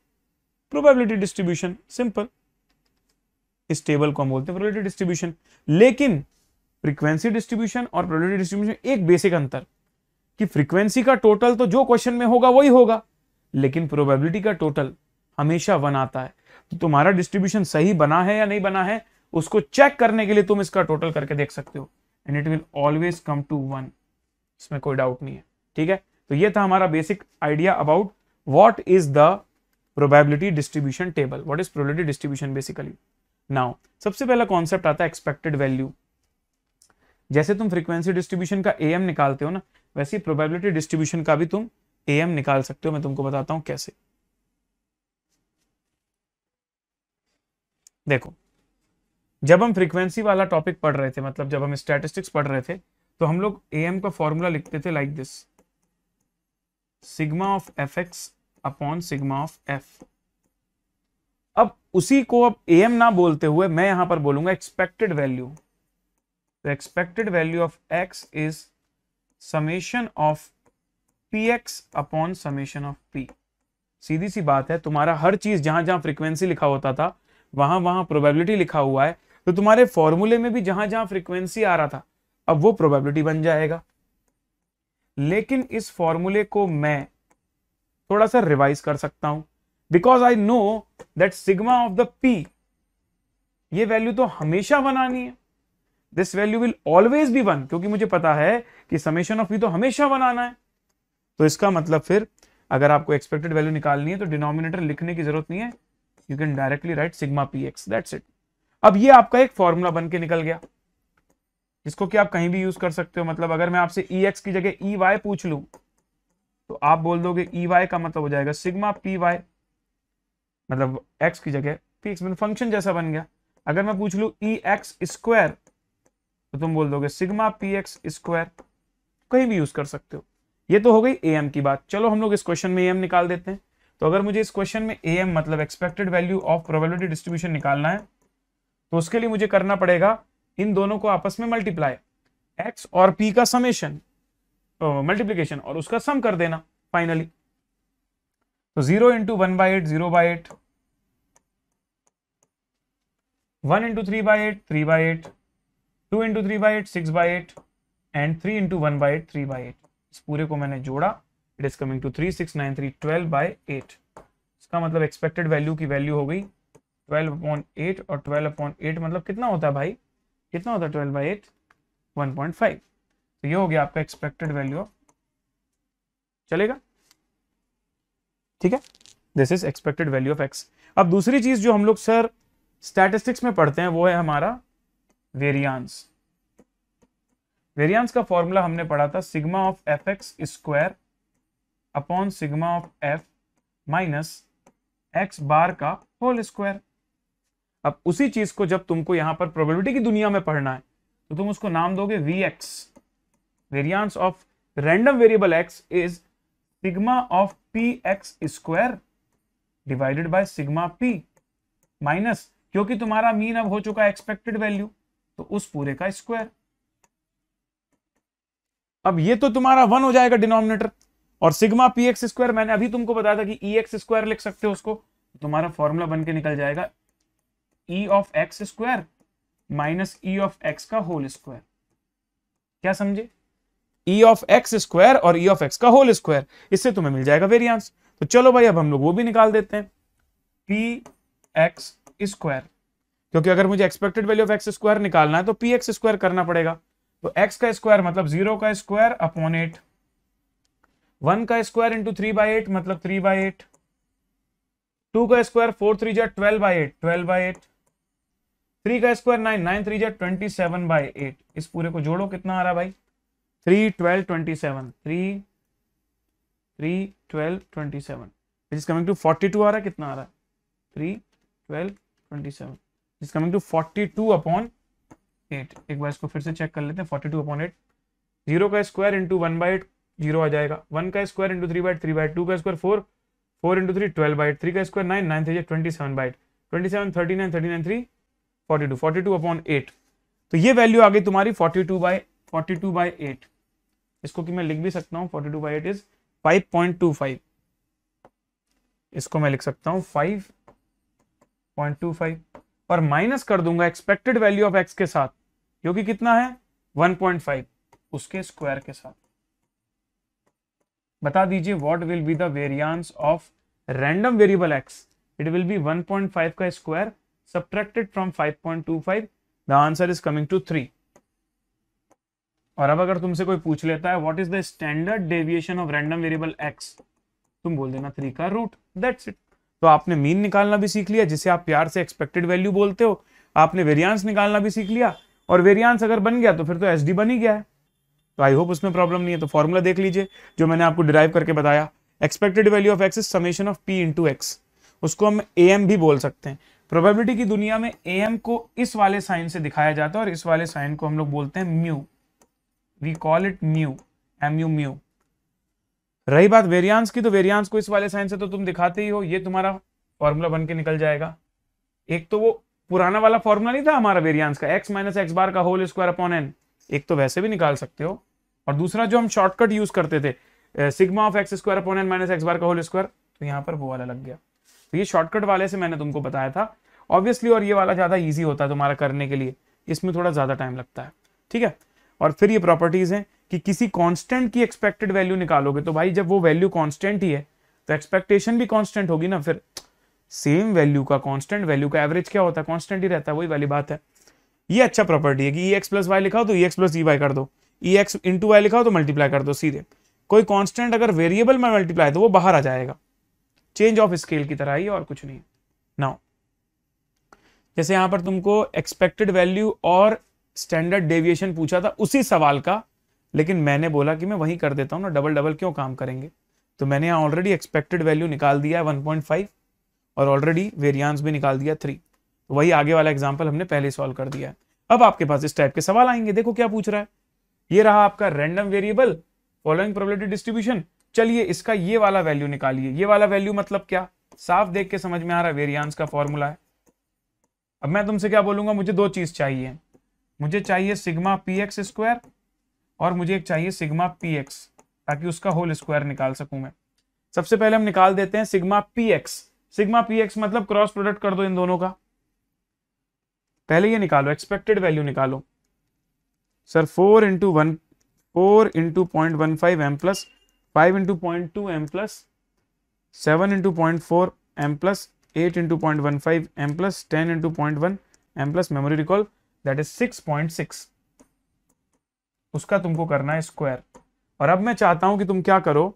प्रोबेबिलिटी डिस्ट्रीब्यूशन। सिंपल, इस टेबल को हम बोलते हैं प्रोबेबिलिटी डिस्ट्रीब्यूशन। लेकिन फ्रीक्वेंसी डिस्ट्रीब्यूशन और प्रोबेबिलिटी डिस्ट्रीब्यूशन एक बेसिक अंतर कि फ्रीक्वेंसी का टोटल तो जो क्वेश्चन में होगा वही होगा, लेकिन प्रोबेबिलिटी का टोटल हमेशा 1 आता है। तो तुम्हारा डिस्ट्रीब्यूशन सही बना है या नहीं बना है, उसको चेक करने के लिए तुम इसका टोटल करके देख सकते हो and it will always come to 1, इसमें कोई डाउट नहीं है। ठीक है, तो यह था हमारा basic idea about What is the probability distribution table? What is probability distribution basically? Now, सबसे पहला कॉन्सेप्ट आता है expected value। जैसे तुम फ्रीक्वेंसी डिस्ट्रीब्यूशन का AM निकालते हो ना, वैसे प्रोबेबिलिटी डिस्ट्रीब्यूशन का भी तुम AM निकाल सकते हो। मैं तुमको बताता हूं कैसे। देखो, जब हम फ्रीक्वेंसी वाला टॉपिक पढ़ रहे थे, मतलब जब हम स्टैटिस्टिक्स पढ़ रहे थे, तो हम लोग AM का फॉर्मूला लिखते थे like this, sigma of F X upon sigma of F. अब उसी को अब एम ना बोलते हुए मैं यहां पर बोलूंगा एक्सपेक्टेड वैल्यू। तो expected value of X is summation of P X upon summation of P. सीधी सी बात है, तुम्हारा हर चीज जहां जहां फ्रीक्वेंसी लिखा होता था वहां वहां प्रोबेबिलिटी लिखा हुआ है, तो तुम्हारे फॉर्मूले में भी जहां जहां फ्रीक्वेंसी आ रहा था अब वो प्रोबेबिलिटी बन जाएगा। लेकिन इस फॉर्मूले को मैं थोड़ा सा रिवाइज कर सकता हूं because I know that sigma of the P, ये वैल्यू तो हमेशा 1 आनी है। This value will always be 1, क्योंकि मुझे पता है कि समेशन ऑफ पी तो हमेशा 1 आना है। तो इसका मतलब फिर अगर आपको एक्सपेक्टेड वैल्यू निकालनी है तो डिनोमिनेटर लिखने की जरूरत नहीं है, you can directly write sigma P X, that's it. अब ये आपका एक फॉर्मूला बन के निकल गया, इसको कि आप कहीं भी यूज कर सकते हो। मतलब अगर मैं आपसे ई एक्स की जगह ई वाई पूछ लूं तो आप बोल दोगे ई वाई का मतलब हो जाएगा सिग्मा पी वाई, मतलब एक्स की जगह ठीक है, फंक्शन जैसा बन गया। अगर मैं पूछ लू ई एक्स स्क्वायर तो तुम बोल दोगे सिग्मा पी एक्स स्क्वायर, कहीं भी यूज कर सकते हो। ये तो हो गई ए एम की बात। चलो हम लोग इस क्वेश्चन में ए एम निकाल देते हैं। तो अगर मुझे इस क्वेश्चन में ए एम मतलब expected value of probability distribution निकालना है, तो उसके लिए मुझे करना पड़ेगा इन दोनों को आपस में मल्टीप्लाई, एक्स और पी का समेशन मल्टीप्लीकेशन और उसका सम कर देना फाइनली। तो 0 × 1/8 0/8, 1 × 3/8 3/8, 2 × 3/8 6/8 एंड 3 × 1/8 3/8। इस पूरे को मैंने जोड़ा, इट इज कमिंग टू 3, 6, 9, 3, 12/8। इसका मतलब एक्सपेक्टेड वैल्यू की वैल्यू हो गई 12/8 और 12/8 मतलब कितना होता है भाई, कितना होता है 12/8 1.5। तो ये हो गया आपका एक्सपेक्टेड वैल्यू, चलेगा ठीक है। This is expected value of X. अब दूसरी चीज जो हम लोग सर स्टैटिस्टिक्स में पढ़ते हैं वो है हमारा वेरियांस। वेरियांस का फॉर्मूला हमने पढ़ा था sigma of F X square upon sigma of F minus X bar का होल स्क्वायर। अब उसी चीज को जब तुमको यहां पर प्रोबेबिलिटी की दुनिया में पढ़ना है तो तुम उसको नाम दोगे V X. Variance of random variable X is sigma of P X square divided by sigma P minus, क्योंकि तुम्हारा मीन अब हो चुका एक्सपेक्टेड वैल्यू, तो उस पूरे का स्क्वायर। अब ये तो तुम्हारा 1 हो जाएगा डिनोमिनेटर, और सिग्मा पी एक्स स्क्वायर मैंने अभी तुमको बताया था कि ई एक्स स्क्वायर लिख सकते हो उसको। तुम्हारा फॉर्मूला बन के निकल जाएगा E of X square minus E of X का होल स्क्वायर। क्या समझे, ई ऑफ एक्स स्क्वायर और ई ऑफ एक्स का होल स्क्वायर, इससे तुम्हें मिल जाएगा वेरियांस। तो चलो भाई अब हम लोग वो भी निकाल देते हैं पी एक्स स्क्वायर, क्योंकि अगर मुझे expected value of X square निकालना है तो पी एक्स स्क्वायर करना पड़ेगा। तो एक्स का स्क्वायर मतलब 0 का स्क्वायर अपॉन 8, 1 का स्क्वायर × 3/8 मतलब 3/8, 2 का स्क्वायर 4 3 जा 12/8 12/8, 3 का स्क्वायर 9 9 3 जा 27/8। इस पूरे को जोड़ो, कितना आ रहा भाई 3 12 27, 3 3 12 27 इज कमिंग टू 42 आ रहा है, कितना आ रहा है 3 12 27 इज कमिंग टू 42/8। एक बार इसको फिर से चेक कर लेते हैं 42/8। 0 का स्क्वायर × 1/8 0 आ जाएगा, 1 का स्क्वायर × 3/8 3/8, 2 का स्क्वायर 4 4 × 3 12/8, 3 का स्क्वायर 9 9 3 27/8, 27 39 39 3 42, 42/8। तो ये वैल्यू आ गई तुम्हारी 42/8। इसको कि मैं लिख भी सकता हूँ 42/8 इज 5.25। इसको मैं लिख सकता हूँ 5.25 और माइनस कर दूंगा एक्सपेक्टेड वैल्यू ऑफ एक्स के साथ, जो कि कितना है 1.5, उसके स्क्वायर के साथ। बता दीजिए what will be the variance of random variable X. It will be 1.5 का square subtracted from 5.25। The answer is coming to 3। और अब अगर तुमसे कोई पूछ लेता है what is the standard deviation of random variable X, तुम बोल देना 3 का रूट, दैट्स इट। तो आपने मीन निकालना भी सीख लिया, जिसे आप प्यार से एक्सपेक्टेड वैल्यू बोलते हो। आपने वेरियांस निकालना भी सीख लिया, और वेरियांस अगर बन गया तो फिर तो एसडी बन ही गया है। तो आई होप उसमें प्रॉब्लम नहीं है। तो फॉर्मूला देख लीजिए जो मैंने आपको डिराइव करके बताया, expected value of X is summation of P into X. उसको हम ए एम भी बोल सकते हैं। प्रोबेबिलिटी की दुनिया में ए एम को इस वाले साइन से दिखाया जाता है, और इस वाले साइन को हम लोग बोलते हैं mu. We call it mu, M U mu. रही बात वेरियांस की, तो वेरियांस को इस वाले साइन से तो तुम दिखाते ही हो। ये तुम्हारा फॉर्मूला बन के निकल जाएगा। एक तो वो पुराना वाला फॉर्मूला नहीं था हमारा वेरियांस का, एक्स माइनस एक्स बार का होल स्क्वायर अपॉन एन, एक तो वैसे भी निकाल सकते हो। और दूसरा जो हम शॉर्टकट यूज करते थे sigma of X square upon N minus X bar का होल स्क्वायर, तो यहाँ पर वो वाला लग गया। तो ये शॉर्टकट वाले से मैंने तुमको बताया था ऑब्वियसली, और ये वाला ज्यादा ईजी होता है तुम्हारा करने के लिए, इसमें थोड़ा ज्यादा टाइम लगता है ठीक है। और फिर ये प्रॉपर्टीज हैं कि किसी कांस्टेंट की एक्सपेक्टेड वैल्यू निकालोगे, तो भाई जब वो वैल्यू कांस्टेंट ही है तो एक्सपेक्टेशन भी कांस्टेंट होगी ना। फिर सेम वैल्यू का कांस्टेंट वैल्यू का एवरेज क्या होता है, कांस्टेंट ही रहता है, वही वाली बात है। ये अच्छा प्रॉपर्टी है कि ई एक्स प्लस वाई लिखा हो तो E X plus E Y कर दो, ई एक्स इंटू वाई लिखा हो तो मल्टीप्लाई कर दो सीधे। कोई कांस्टेंट अगर वेरिएबल में मल्टीप्लाई तो वो बाहर आ जाएगा, चेंज ऑफ स्केल की तरह ही, और कुछ नहीं। नाउ जैसे यहाँ पर तुमको एक्सपेक्टेड वैल्यू और स्टैंडर्ड डेविएशन पूछा था उसी सवाल का, लेकिन मैंने बोला कि मैं वही कर देता हूँ ना, डबल डबल क्यों काम करेंगे। तो मैंने यहाँ ऑलरेडी एक्सपेक्टेड वैल्यू निकाल दिया है 1.5, और ऑलरेडी वेरियांस भी निकाल दिया 3। वही आगे वाला एग्जाम्पल हमने पहले सॉल्व कर दिया है। अब आपके पास इस टाइप के सवाल आएंगे। देखो क्या पूछ रहा है, ये रहा आपका random variable following probability distribution. चलिए इसका ये वाला वैल्यू निकालिए। ये वाला वैल्यू मतलब क्या, साफ देख के समझ में आ रहा है वेरियांस का फॉर्मूला है। अब मैं तुमसे क्या बोलूंगा, मुझे दो चीज चाहिए, मुझे चाहिए सिग्मा पी एक्स स्क्वायर और मुझे एक चाहिए सिग्मा पी एक्स, ताकि उसका होल स्क्वायर निकाल सकूं मैं। सबसे पहले हम निकाल देते हैं sigma P X. Sigma P X मतलब क्रॉस प्रोडक्ट कर दो इन दोनों का। पहले ये निकालो, एक्सपेक्टेड वैल्यू निकालो। Sir 4 into 0.15 plus 5 into 0.2 M plus 7 into 0.4 M plus 8 into 0.15 M plus 10 into 0.1 M plus memory recall that is 6.6। उसका तुमको करना है स्क्वायर। और अब मैं चाहता हूं कि तुम क्या करो,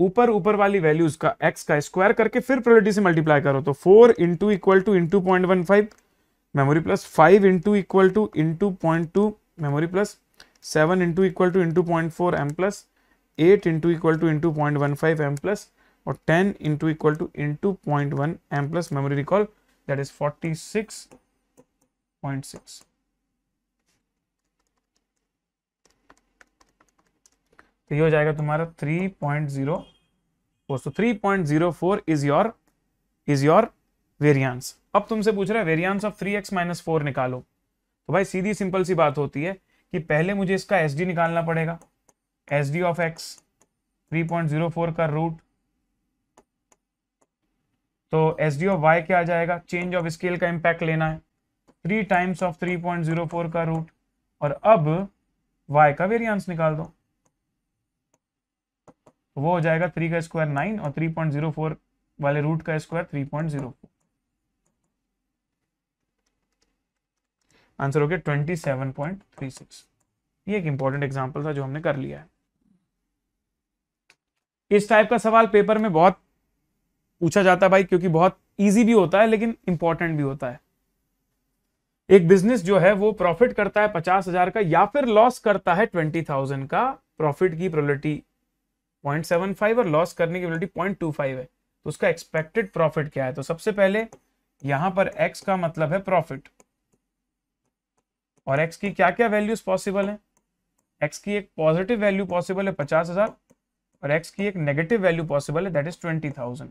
ऊपर वाली वैल्यूज का x का स्क्वायर करके फिर प्रोबेबिलिटी से मल्टीप्लाई करो। तो 4 into equal to into 0.15 memory plus 5 into equal to into 0.2 memory plus 7 into equal to into 0.4 M plus 8 into equal to into 0.15 M plus और 10 into equal to into 0.1 M plus memory recall that is 46.6। तो ये हो जाएगा तुम्हारा 3.04। तो 3.04 is your variance. अब तुमसे पूछ रहा है वेरियांस ऑफ 3x-4 निकालो। तो भाई सीधी सिंपल सी बात होती है कि पहले मुझे इसका एसडी निकालना पड़ेगा। एसडी ऑफ x 3.04 का रूट। तो एसडी ऑफ y क्या आ जाएगा, चेंज ऑफ स्केल का इंपैक्ट लेना है, 3 टाइम्स ऑफ 3.04 का रूट। और अब y का वेरियांस निकाल दो। वो हो जाएगा 3 का स्क्वायर 9 और 3.04 वाले रूट का स्क्वायर 3.04। आंसर हो गया 27.36। ये एक इंपॉर्टेंट एग्जांपल था जो हमने कर लिया है। इस टाइप का सवाल पेपर में बहुत पूछा जाता है भाई, क्योंकि बहुत इजी भी होता है लेकिन इंपॉर्टेंट भी होता है। एक बिजनेस जो है वो प्रॉफिट करता है 50,000 का या फिर लॉस करता है 20,000 का। प्रॉफिट की प्रोबेबिलिटी 0.75 और लॉस करने की प्रोबेबिलिटी 0.25 है। तो उसका एक्सपेक्टेड प्रॉफिट क्या है, तो सबसे पहले यहां पर x का मतलब है प्रॉफिट। और x की क्या क्या वैल्यूज पॉसिबल हैं, x की एक पॉजिटिव वैल्यू पॉसिबल है 50,000 और x की एक नेगेटिव वैल्यू पॉसिबल है दैट इज 20,000।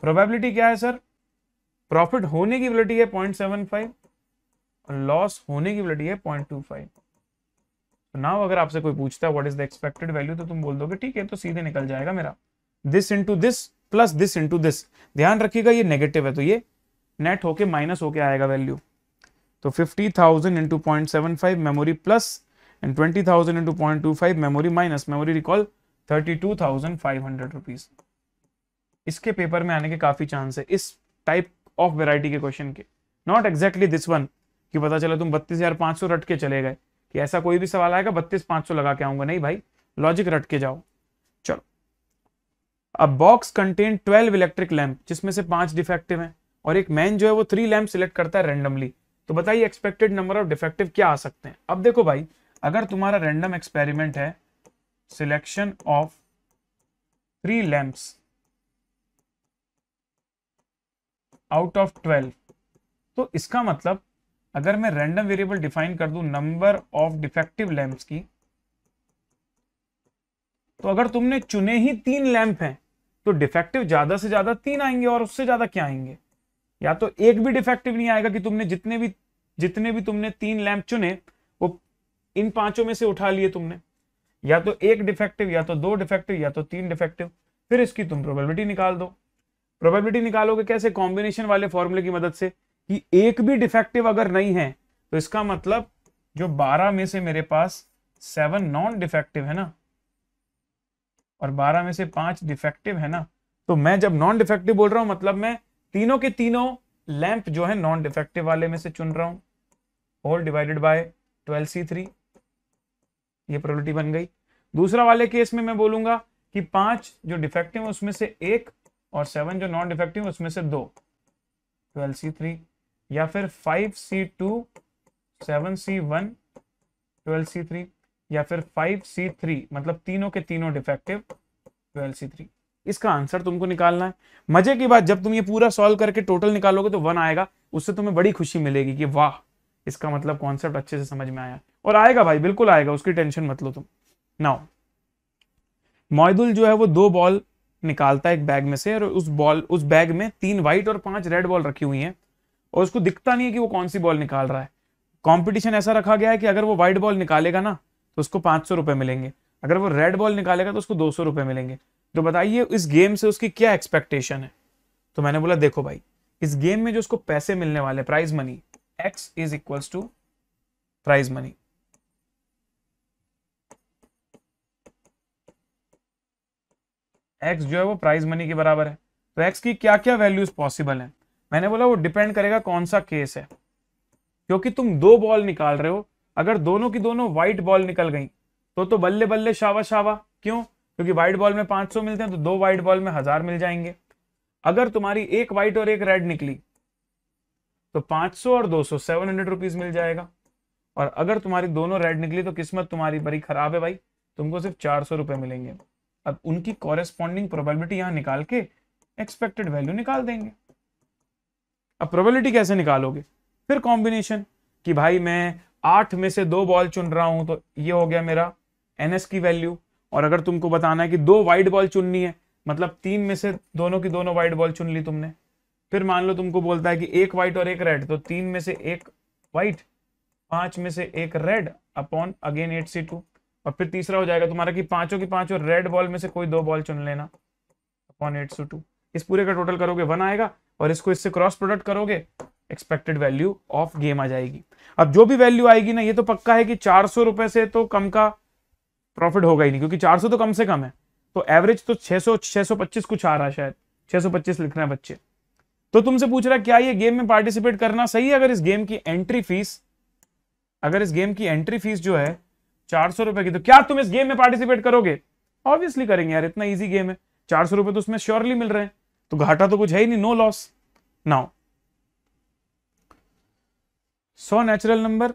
प्रोबेबिलिटी क्या है सर, प्रॉफिट होने की प्रोबेबिलिटी है 0.75 और लॉस होने की प्रोबेबिलिटी है 0.25। नाउ अगर आपसे कोई पूछता है what is the expected value, तो तुम बोल दोगे ठीक है, तो सीधे निकल जाएगा मेरा this into this plus this into this. ध्यान रखिएगा ये नेगेटिव है तो ये नेट होके माइनस होके आएगा वैल्यू। तो 50,000 into 0.75 memory plus and 20,000 into 0.25 memory minus memory recall 32,500 rupees. इसके पेपर में आने के काफी चांस है, इस टाइप ऑफ वेराइटी के क्वेश्चन के। नॉट एग्जैक्टली दिस वन कि पता चला तुम 32,500 रट के चले गए, कि ऐसा कोई भी सवाल आएगा 32,500 लगा के आऊंगा, नहीं भाई, लॉजिक रट के जाओ। चलो, a box contain 12 electric lamp जिसमें से 5 डिफेक्टिव हैं और एक मैन जो है वो 3 लैंप सिलेक्ट करता है रैंडमली। तो बताइए एक्सपेक्टेड नंबर ऑफ डिफेक्टिव क्या आ सकते हैं। अब देखो भाई, अगर तुम्हारा रैंडम एक्सपेरिमेंट है selection of 3 lamps out of 12, तो इसका मतलब अगर मैं रैंडम वेरिएबल डिफाइन कर दूं नंबर ऑफ डिफेक्टिव लैंप्स की, तो अगर तुमने चुने ही 3 लैंप हैं तो डिफेक्टिव ज्यादा से ज्यादा 3 आएंगे और उससे ज्यादा क्या आएंगे, या तो एक भी डिफेक्टिव नहीं आएगा कि तुमने जितने भी तुमने 3 लैंप चुने वो इन 5 में से उठा लिए तुमने, या तो एक डिफेक्टिव या तो 2 डिफेक्टिव या तो 3 डिफेक्टिव। फिर इसकी तुम प्रोबेबिलिटी निकाल दो। प्रोबेबिलिटी निकालोगे कैसे, कॉम्बिनेशन वाले फॉर्मूले की मदद से, कि एक भी डिफेक्टिव अगर नहीं है तो इसका मतलब जो 12 में से मेरे पास 7 नॉन डिफेक्टिव है ना और 12 में से 5 डिफेक्टिव है ना, तो मैं जब नॉन डिफेक्टिव बोल रहा हूं मतलब मैं तीनों के तीनों लैंप जो है नॉन डिफेक्टिव वाले में से चुन रहा हूं। होल डिवाइडेड बाय 12C3, ये प्रोबेबिलिटी बन गई। दूसरा वाले केस में मैं बोलूंगा कि 5 जो डिफेक्टिव है उसमें से 1 और 7 जो नॉन डिफेक्टिव है उसमें से 2, 12C3, या फिर 5C2, 7C1, 12C3, या फिर 5C3 मतलब तीनों के तीनों डिफेक्टिव 12C3। इसका आंसर तुमको निकालना है। मजे की बात, जब तुम ये पूरा सॉल्व करके टोटल निकालोगे तो 1 आएगा, उससे तुम्हें बड़ी खुशी मिलेगी कि वाह इसका मतलब कॉन्सेप्ट अच्छे से समझ में आया। और आएगा भाई, बिल्कुल आएगा, उसकी टेंशन मत लो तुम। नाउ मोइदुल जो है वो 2 बॉल निकालता है एक बैग में से, और उस बैग में 3 व्हाइट और 5 रेड बॉल रखी हुई है, और उसको दिखता नहीं है कि वो कौन सी बॉल निकाल रहा है। कॉम्पिटिशन ऐसा रखा गया है कि अगर वो व्हाइट बॉल निकालेगा ना तो उसको 500 रुपये मिलेंगे, अगर वो रेड बॉल निकालेगा तो उसको 200 रुपये मिलेंगे। तो बताइए इस गेम से उसकी क्या एक्सपेक्टेशन है? तो मैंने बोला देखो भाई, इस गेम में जो उसको पैसे मिलने वाले, prize money, X is equals to prize money, X जो है वो प्राइज मनी के बराबर है। तो एक्स की क्या क्या वैल्यूज पॉसिबल है? मैंने बोला वो डिपेंड करेगा कौन सा केस है, क्योंकि तुम 2 बॉल निकाल रहे हो, अगर दोनों की दोनों व्हाइट बॉल निकल गई तो बल्ले बल्ले शावा शावा, क्यों? क्योंकि व्हाइट बॉल में 500 मिलते हैं तो 2 व्हाइट बॉल में 1000 मिल जाएंगे। अगर तुम्हारी एक व्हाइट और एक रेड निकली तो 500 और 200 700 रुपीज मिल जाएगा, और अगर तुम्हारी दोनों रेड निकली तो किस्मत तुम्हारी बड़ी खराब है भाई, तुमको सिर्फ 400 रुपये मिलेंगे। अब उनकी कॉरेस्पॉन्डिंग प्रोबेबिलिटी यहाँ निकाल के एक्सपेक्टेड वैल्यू निकाल देंगे। अब प्रोबेबिलिटी कैसे निकालोगे? फिर कॉम्बिनेशन कि भाई मैं 8 में से 2 बॉल चुन रहा हूं तो ये हो गया मेरा एनएस की वैल्यू, और अगर तुमको बताना है कि 2 वाइट बॉल चुननी है, मतलब 3 में से दोनों की दोनों वाइट बॉल चुन ली तुमने। फिर मान लो तुमको बोलता है कि 1 वाइट और 1 रेड, तो 3 में से 1 वाइट, 5 में से 1 रेड अपॉन अगेन 8C2, और फिर तीसरा हो जाएगा तुम्हारा कि 5 की 5 रेड बॉल में से कोई 2 बॉल चुन लेना अपॉन 8C2। इस पूरे का टोटल करोगे 1 आएगा, और इसको इससे क्रॉस प्रोडक्ट करोगे, एक्सपेक्टेड वैल्यू ऑफ गेम आ जाएगी। अब जो भी वैल्यू आएगी ना, ये तो पक्का है कि 400 रुपए से तो कम का प्रॉफिट होगा ही नहीं, क्योंकि 400 तो कम से कम है, तो एवरेज तो 600 625 कुछ आ रहा है, शायद 625 लिख रहे हैं बच्चे। तो तुमसे पूछ रहा है क्या ये गेम में पार्टिसिपेट करना सही है अगर इस गेम की एंट्री फीस, जो है 400 रुपए की, तो क्या तुम इस गेम में पार्टिसिपेट करोगे? ऑब्वियसली करेंगे यार, इतना ईजी गेम है, 400 रुपए तो उसमें श्योरली मिल रहे हैं, तो घाटा तो कुछ है ही नहीं, no loss. Now 100 natural number,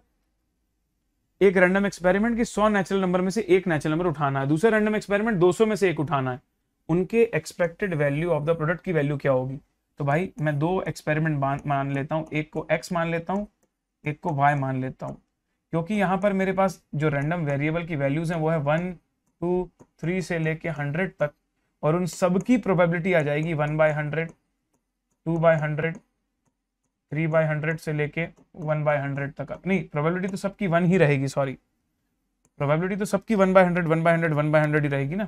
एक रैंडम एक्सपेरिमेंट की 100 नेचुरल नंबर में से एक नेचुरल नंबर उठाना है, दूसरा रैंडम एक्सपेरिमेंट 200 में से एक उठाना है, उनके expected value of the product की वैल्यू क्या होगी? तो भाई मैं 2 एक्सपेरिमेंट मान लेता हूँ, एक को x मान लेता हूँ, एक को y मान लेता हूँ, क्योंकि यहाँ पर मेरे पास जो रैंडम वेरिएबल की वैल्यूज हैं वो है 1 2 3 से लेके 100 तक, और उन सबकी प्रोबेबिलिटी आ जाएगी 1/100, 2/100, 3/100 से लेके 1/100 तक। नहीं, प्रोबेबिलिटी तो सबकी 1 ही रहेगी, सॉरी, प्रोबेबिलिटी तो सबकी 1/100 ही रहेगी ना।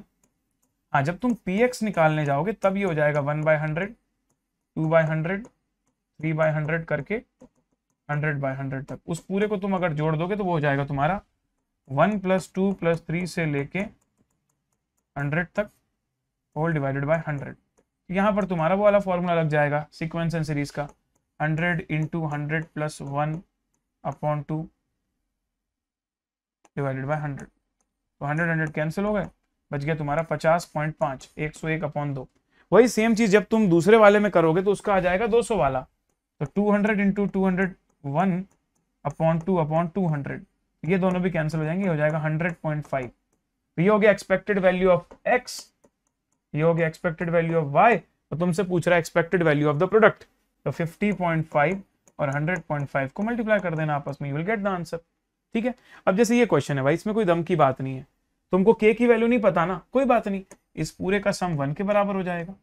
हाँ, जब तुम px निकालने जाओगे तब ये हो जाएगा 1/100, 2/100, 3/100 करके 100/100 तक। उस पूरे को तुम अगर जोड़ दोगे तो वो हो जाएगा तुम्हारा 1 + 2 + 3 से लेके 100 तक होल डिवाइडेड बाय 100। यहाँ पर तुम्हारा वो वाला फॉर्मूला लग जाएगा सिक्वेंस एंड सीरीज का, 100 × 100 + 1/2 डिवाइडेड बाय 100। तो 100 100 कैंसिल हो गए, बच गया तुम्हारा 50.5, 101/2। वही सेम चीज जब तुम दूसरे वाले में करोगे तो उसका आ जाएगा 200 वाला, तो 200 × 200 1/2/200। ये दोनों भी कैंसिल हो जाएंगे, हो जाएगा 100.5। ये हो गया एक्सपेक्टेड वैल्यू ऑफ एक्स, ये हो गया एक्सपेक्टेड वैल्यू ऑफ वाई, और तुमसे पूछ रहा है expected value of the product, तो 50.5 और 100.5 को मल्टीप्लाई कर देना आपस में, you will get the answer. ठीक है, अब जैसे ये क्वेश्चन है भाई, इसमें कोई दम की बात नहीं है, तुमको k की वैल्यू नहीं पता ना, कोई बात नहीं, इस पूरे का सम 1 के बराबर हो जाएगा।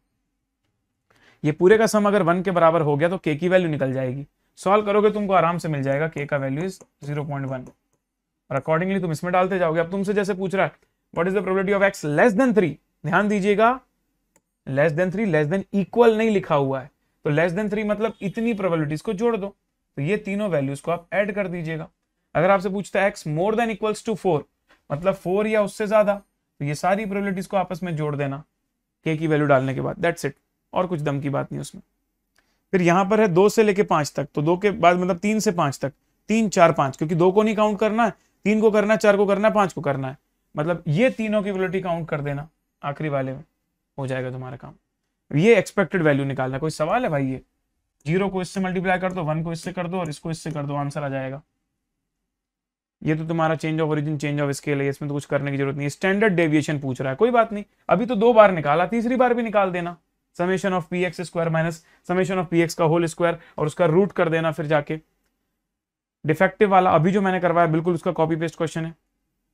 ये पूरे का सम अगर 1 के बराबर हो गया तो k की वैल्यू निकल जाएगी, सॉल्व करोगे तुमको आराम से मिल जाएगा k का वैल्यू इज 0.1, और अकॉर्डिंगली तुम इसमें डालते जाओगे। अब तुमसे जैसे पूछ रहा है what is the probability of x < 3। ध्यान दीजिएगा, <3 <== नहीं लिखा हुआ है, तो <3 मतलब इतनी प्रोबेबिलिटीज को जोड़ दो, तो ये तीनों वैल्यूज को आप ऐड कर दीजिएगा। अगर आपसे पूछता है x > 4 मतलब 4 या उससे ज्यादा, तो ये सारी प्रोबेबिलिटीज को आपस में जोड़ देना k की वैल्यू डालने के बाद, दैट्स इट, और कुछ दम की बात नहीं उसमें। फिर यहाँ पर है 2 से लेके 5 तक, तो 2 के बाद मतलब 3 से 5 तक, 3 4 5, क्योंकि 2 को नहीं काउंट करना है, 3 को करना है, 4 को करना है, 5 को करना है, मतलब ये तीनों की प्रोबेबिलिटी काउंट कर देना, आखिरी वाले में हो जाएगा तुम्हारा काम। ये एक्सपेक्टेड वैल्यू निकालना कोई सवाल है भाई? ये 0 को इससे मल्टीप्लाई कर दो, 1 को इससे कर दो, और इसको इससे कर दो, आंसर आ जाएगा। ये तो तुम्हारा change of origin change of scale है, इसमें तो कुछ करने की जरूरत नहीं है। स्टैंडर्ड डेविएशन पूछ रहा है, कोई बात नहीं, अभी तो दो बार निकाला, तीसरी बार भी निकाल देना। Summation of P X square minus summation of P X का होल स्क्वायर और उसका रूट कर देना। फिर जाके डिफेक्टिव वाला अभी जो मैंने करवाया बिल्कुल उसका कॉपी पेस्ट क्वेश्चन है।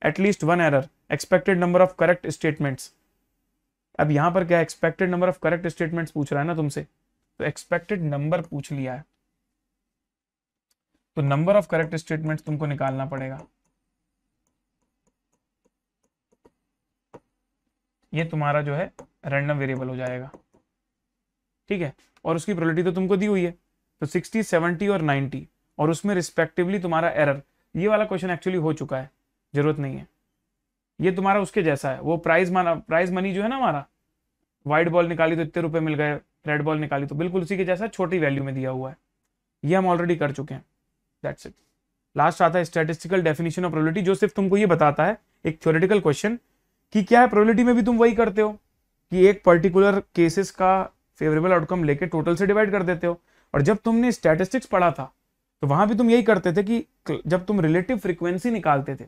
At least one error, expected number of correct statements. अब यहाँ पर क्या expected number of correct statements पूछ रहा है ना तुमसे, तो एक्सपेक्टेड नंबर पूछ लिया है, तो नंबर ऑफ करेक्ट स्टेटमेंट्स तुमको निकालना पड़ेगा। ये तुम्हारा जो है रैंडम वेरिएबल हो जाएगा, ठीक है, और उसकी प्रोबेबिलिटी तो तुमको दी हुई है, तो 60, 70 और 90 और उसमें रिस्पेक्टिवली तुम्हारा एरर। ये वाला क्वेश्चन एक्चुअली हो चुका है, जरूरत नहीं है, ये तुम्हारा उसके जैसा है। वो प्राइज मनी जो है ना हमारा, वाइड बॉल निकाली तो इतने रुपए मिल गए, रेड बॉल निकाली तो बिल्कुल उसी के जैसा, छोटी वैल्यू में दिया हुआ है। ये हम ऑलरेडी कर चुके हैं, दैट्स इट। लास्ट आता है स्टैटिस्टिकल डेफिनेशन ऑफ प्रोबेबिलिटी, जो सिर्फ तुमको ये बताता है, एक थ्योरेटिकल क्वेश्चन, कि क्या है प्रोबेबिलिटी में भी तुम वही करते हो कि एक पर्टिकुलर केसेस का फेवरेबल आउटकम लेके टोटल से डिवाइड कर देते हो। और जब तुमने स्टैटिस्टिक्स पढ़ा था तो वहां भी तुम यही करते थे कि जब तुम रिलेटिव फ्रिक्वेंसी निकालते थे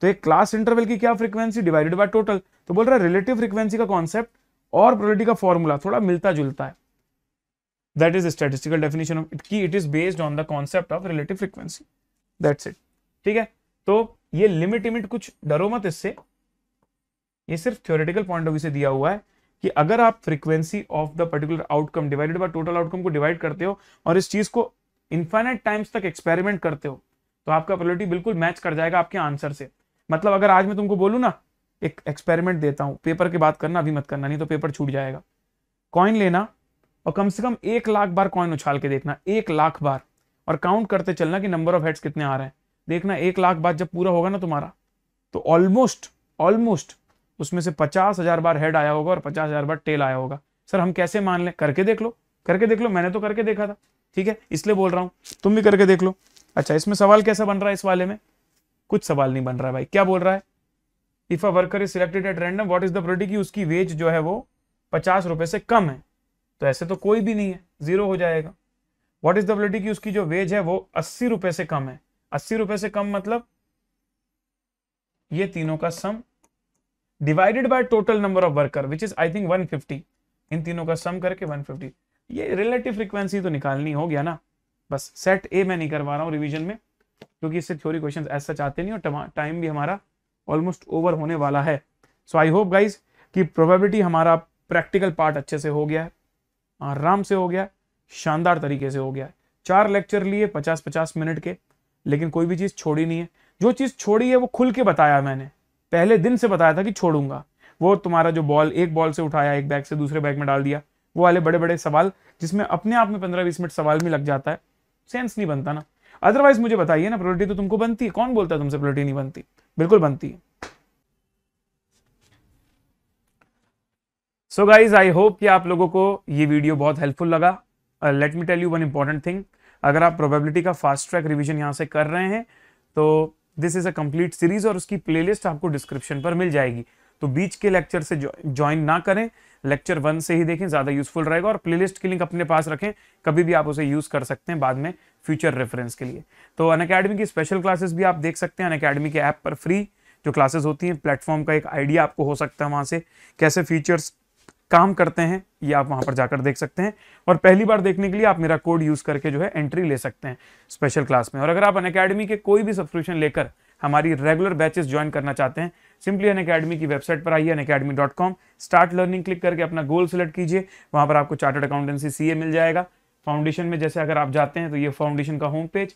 तो एक क्लास इंटरवल की क्या फ्रीक्वेंसी डिवाइडेड बाय टोटल, तो बोल रहा है रिलेटिव फ्रीक्वेंसी का कॉन्सेप्ट और प्रोबेबिलिटी का फॉर्मूला थोड़ा मिलता जुलता है। That is statistical definition of कि it is based on the concept of relative frequency, that's it, ठीक है। तो ये लिमिट कुछ डरो मत इससे, ये सिर्फ थ्योरेटिकल पॉइंट ऑफ व्यू से दिया हुआ है कि अगर आप frequency of the particular outcome divided by total outcome को डिवाइड करते हो और इस चीज को इनफाइनाइट टाइम्स तक एक्सपेरिमेंट करते हो तो आपका प्रोबेबिलिटी बिल्कुल मैच कर जाएगा आपके आंसर से। मतलब अगर आज मैं तुमको बोलूँ ना एक एक्सपेरिमेंट देता हूँ, पेपर की बात करना, अभी मत करना नहीं तो पेपर छूट जाएगा। कॉइन लेना और कम से कम 1,00,000 बार कॉइन उछाल के देखना, 1,00,000 बार, और काउंट करते चलना कि नंबर ऑफ हेड्स कितने आ रहे हैं, देखना 1,00,000 बार जब पूरा होगा ना तुम्हारा तो ऑलमोस्ट उसमें से 50,000 बार हेड आया होगा और 50,000 बार टेल आया होगा। सर हम कैसे मान लें, करके देख लो, करके देख लो, मैंने तो करके देखा था, ठीक है, इसलिए बोल रहा हूँ, तुम भी करके देख लो। अच्छा इसमें सवाल कैसा बन रहा है, इस वाले में कुछ सवाल नहीं बन रहा है भाई। क्या बोल रहा है, if a worker is selected at random what is the probability कि उसकी वेज जो है वो 50 रुपए से कम है, तो ऐसे तो कोई भी नहीं है, जीरो हो जाएगा। व्हाट इज द प्रोबेबिलिटी कि उसकी जो वेज है वो 80 रुपए से कम है, 80 रुपए से कम मतलब ये तीनों का sum divided by total number of worker which is I think 150, इन तीनों का सम करके 150। ये रिलेटिव फ्रिक्वेंसी तो निकालनी हो गया ना, बस सेट ए मैं नहीं करवा रहा हूँ रिविजन में क्योंकि इससे थ्योरी क्वेश्चन ऐसा चाहते नहीं और टाइम भी हमारा ऑलमोस्ट ओवर होने वाला है। सो आई होप गाइज कि प्रोबेबिलिटी हमारा प्रैक्टिकल पार्ट अच्छे से हो गया है, आराम से हो गया है, शानदार तरीके से हो गया है। 4 लेक्चर लिए 50-50 मिनट के, लेकिन कोई भी चीज़ छोड़ी नहीं है। जो चीज़ छोड़ी है वो खुल के बताया, मैंने पहले दिन से बताया था कि छोड़ूंगा। वो तुम्हारा जो बॉल, एक बॉल से उठाया, एक बैग से दूसरे बैग में डाल दिया, वो वाले बड़े बड़े सवाल जिसमें अपने आप में 15-20 मिनट सवाल भी लग जाता है, सेंस नहीं बनता ना। अदरवाइज मुझे बताइए ना, प्रोबेबिलिटी तो तुमको बनती है, कौन बोलता है तुमसे प्रोबेबिलिटी नहीं बनती, बिल्कुल बनती है। सो गाइज आई होप कि आप लोगों को ये वीडियो बहुत हेल्पफुल लगा। Let me tell you one important thing, अगर आप प्रोबेबिलिटी का फास्ट ट्रैक रिविजन यहाँ से कर रहे हैं तो this is a complete series और उसकी प्लेलिस्ट आपको डिस्क्रिप्शन पर मिल जाएगी। तो बीच के लेक्चर से ज्वाइन ना करें, लेक्चर 1 से ही देखें, ज़्यादा यूजफुल रहेगा। और प्लेलिस्ट की लिंक अपने पास रखें, कभी भी आप उसे यूज़ कर सकते हैं बाद में फ्यूचर रेफरेंस के लिए। तो अनअकैडमी की स्पेशल क्लासेस भी आप देख सकते हैं, अनअकैडमी के ऐप पर फ्री जो क्लासेस होती हैं, प्लेटफॉर्म का एक आइडिया आपको हो सकता है वहाँ से, कैसे फीचर्स काम करते हैं ये आप वहाँ पर जाकर देख सकते हैं। और पहली बार देखने के लिए आप मेरा कोड यूज़ करके जो है एंट्री ले सकते हैं स्पेशल क्लास में। और अगर आप अनअकैडमी के कोई भी सब्सक्रिप्शन लेकर हमारी रेगुलर बैचेस ज्वाइन करना चाहते हैं, सिंपली अनअकैडमी की वेबसाइट पर आइए, unacademy.com, स्टार्ट लर्निंग क्लिक करके अपना गोल सिलेक्ट कीजिए। वहाँ पर आपको चार्टर्ड अकाउंटेंसी CA मिल जाएगा। फाउंडेशन में जैसे अगर आप जाते हैं तो ये फाउंडेशन का home page,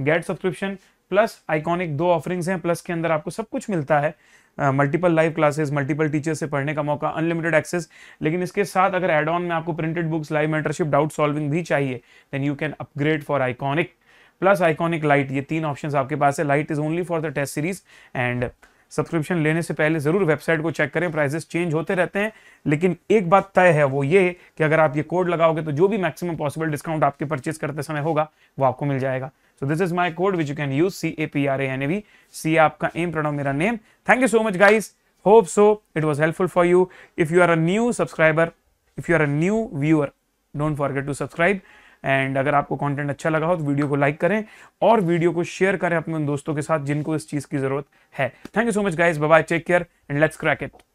get subscription plus iconic 2 offerings हैं, प्लस के अंदर आपको सब कुछ मिलता है, multiple live classes, multiple teachers से पढ़ने का मौका, अनलिमिटेड एक्सेस। लेकिन इसके साथ अगर एड ऑन में आपको printed books, live mentorship, doubt solving भी चाहिए then you can upgrade for iconic plus iconic lite, ये 3 ऑप्शंस आपके पास है। Lite is only for the test series and subscription लेने से पहले जरूर वेबसाइट को चेक करें, प्राइसेस चेंज होते रहते हैं। लेकिन एक बात तय है वो ये कि अगर आप ये कोड लगाओगे तो जो भी मैक्सिमम पॉसिबल डिस्काउंट आपके परचेज करते समय होगा वो आपको मिल जाएगा। So this is my code which you can use, CAPRANAV, CA आपका एम, प्रणव मेरा name. Thank you so much guys, hope so it was helpful for you. If you are a new subscriber, if you are a new viewer, don't forget to subscribe and अगर आपको content अच्छा लगा हो तो video को like करें और video को शेयर करें अपने उन दोस्तों के साथ जिनको इस चीज़ की जरूरत है। Thank you so much guys, bye bye, take care and let's crack it.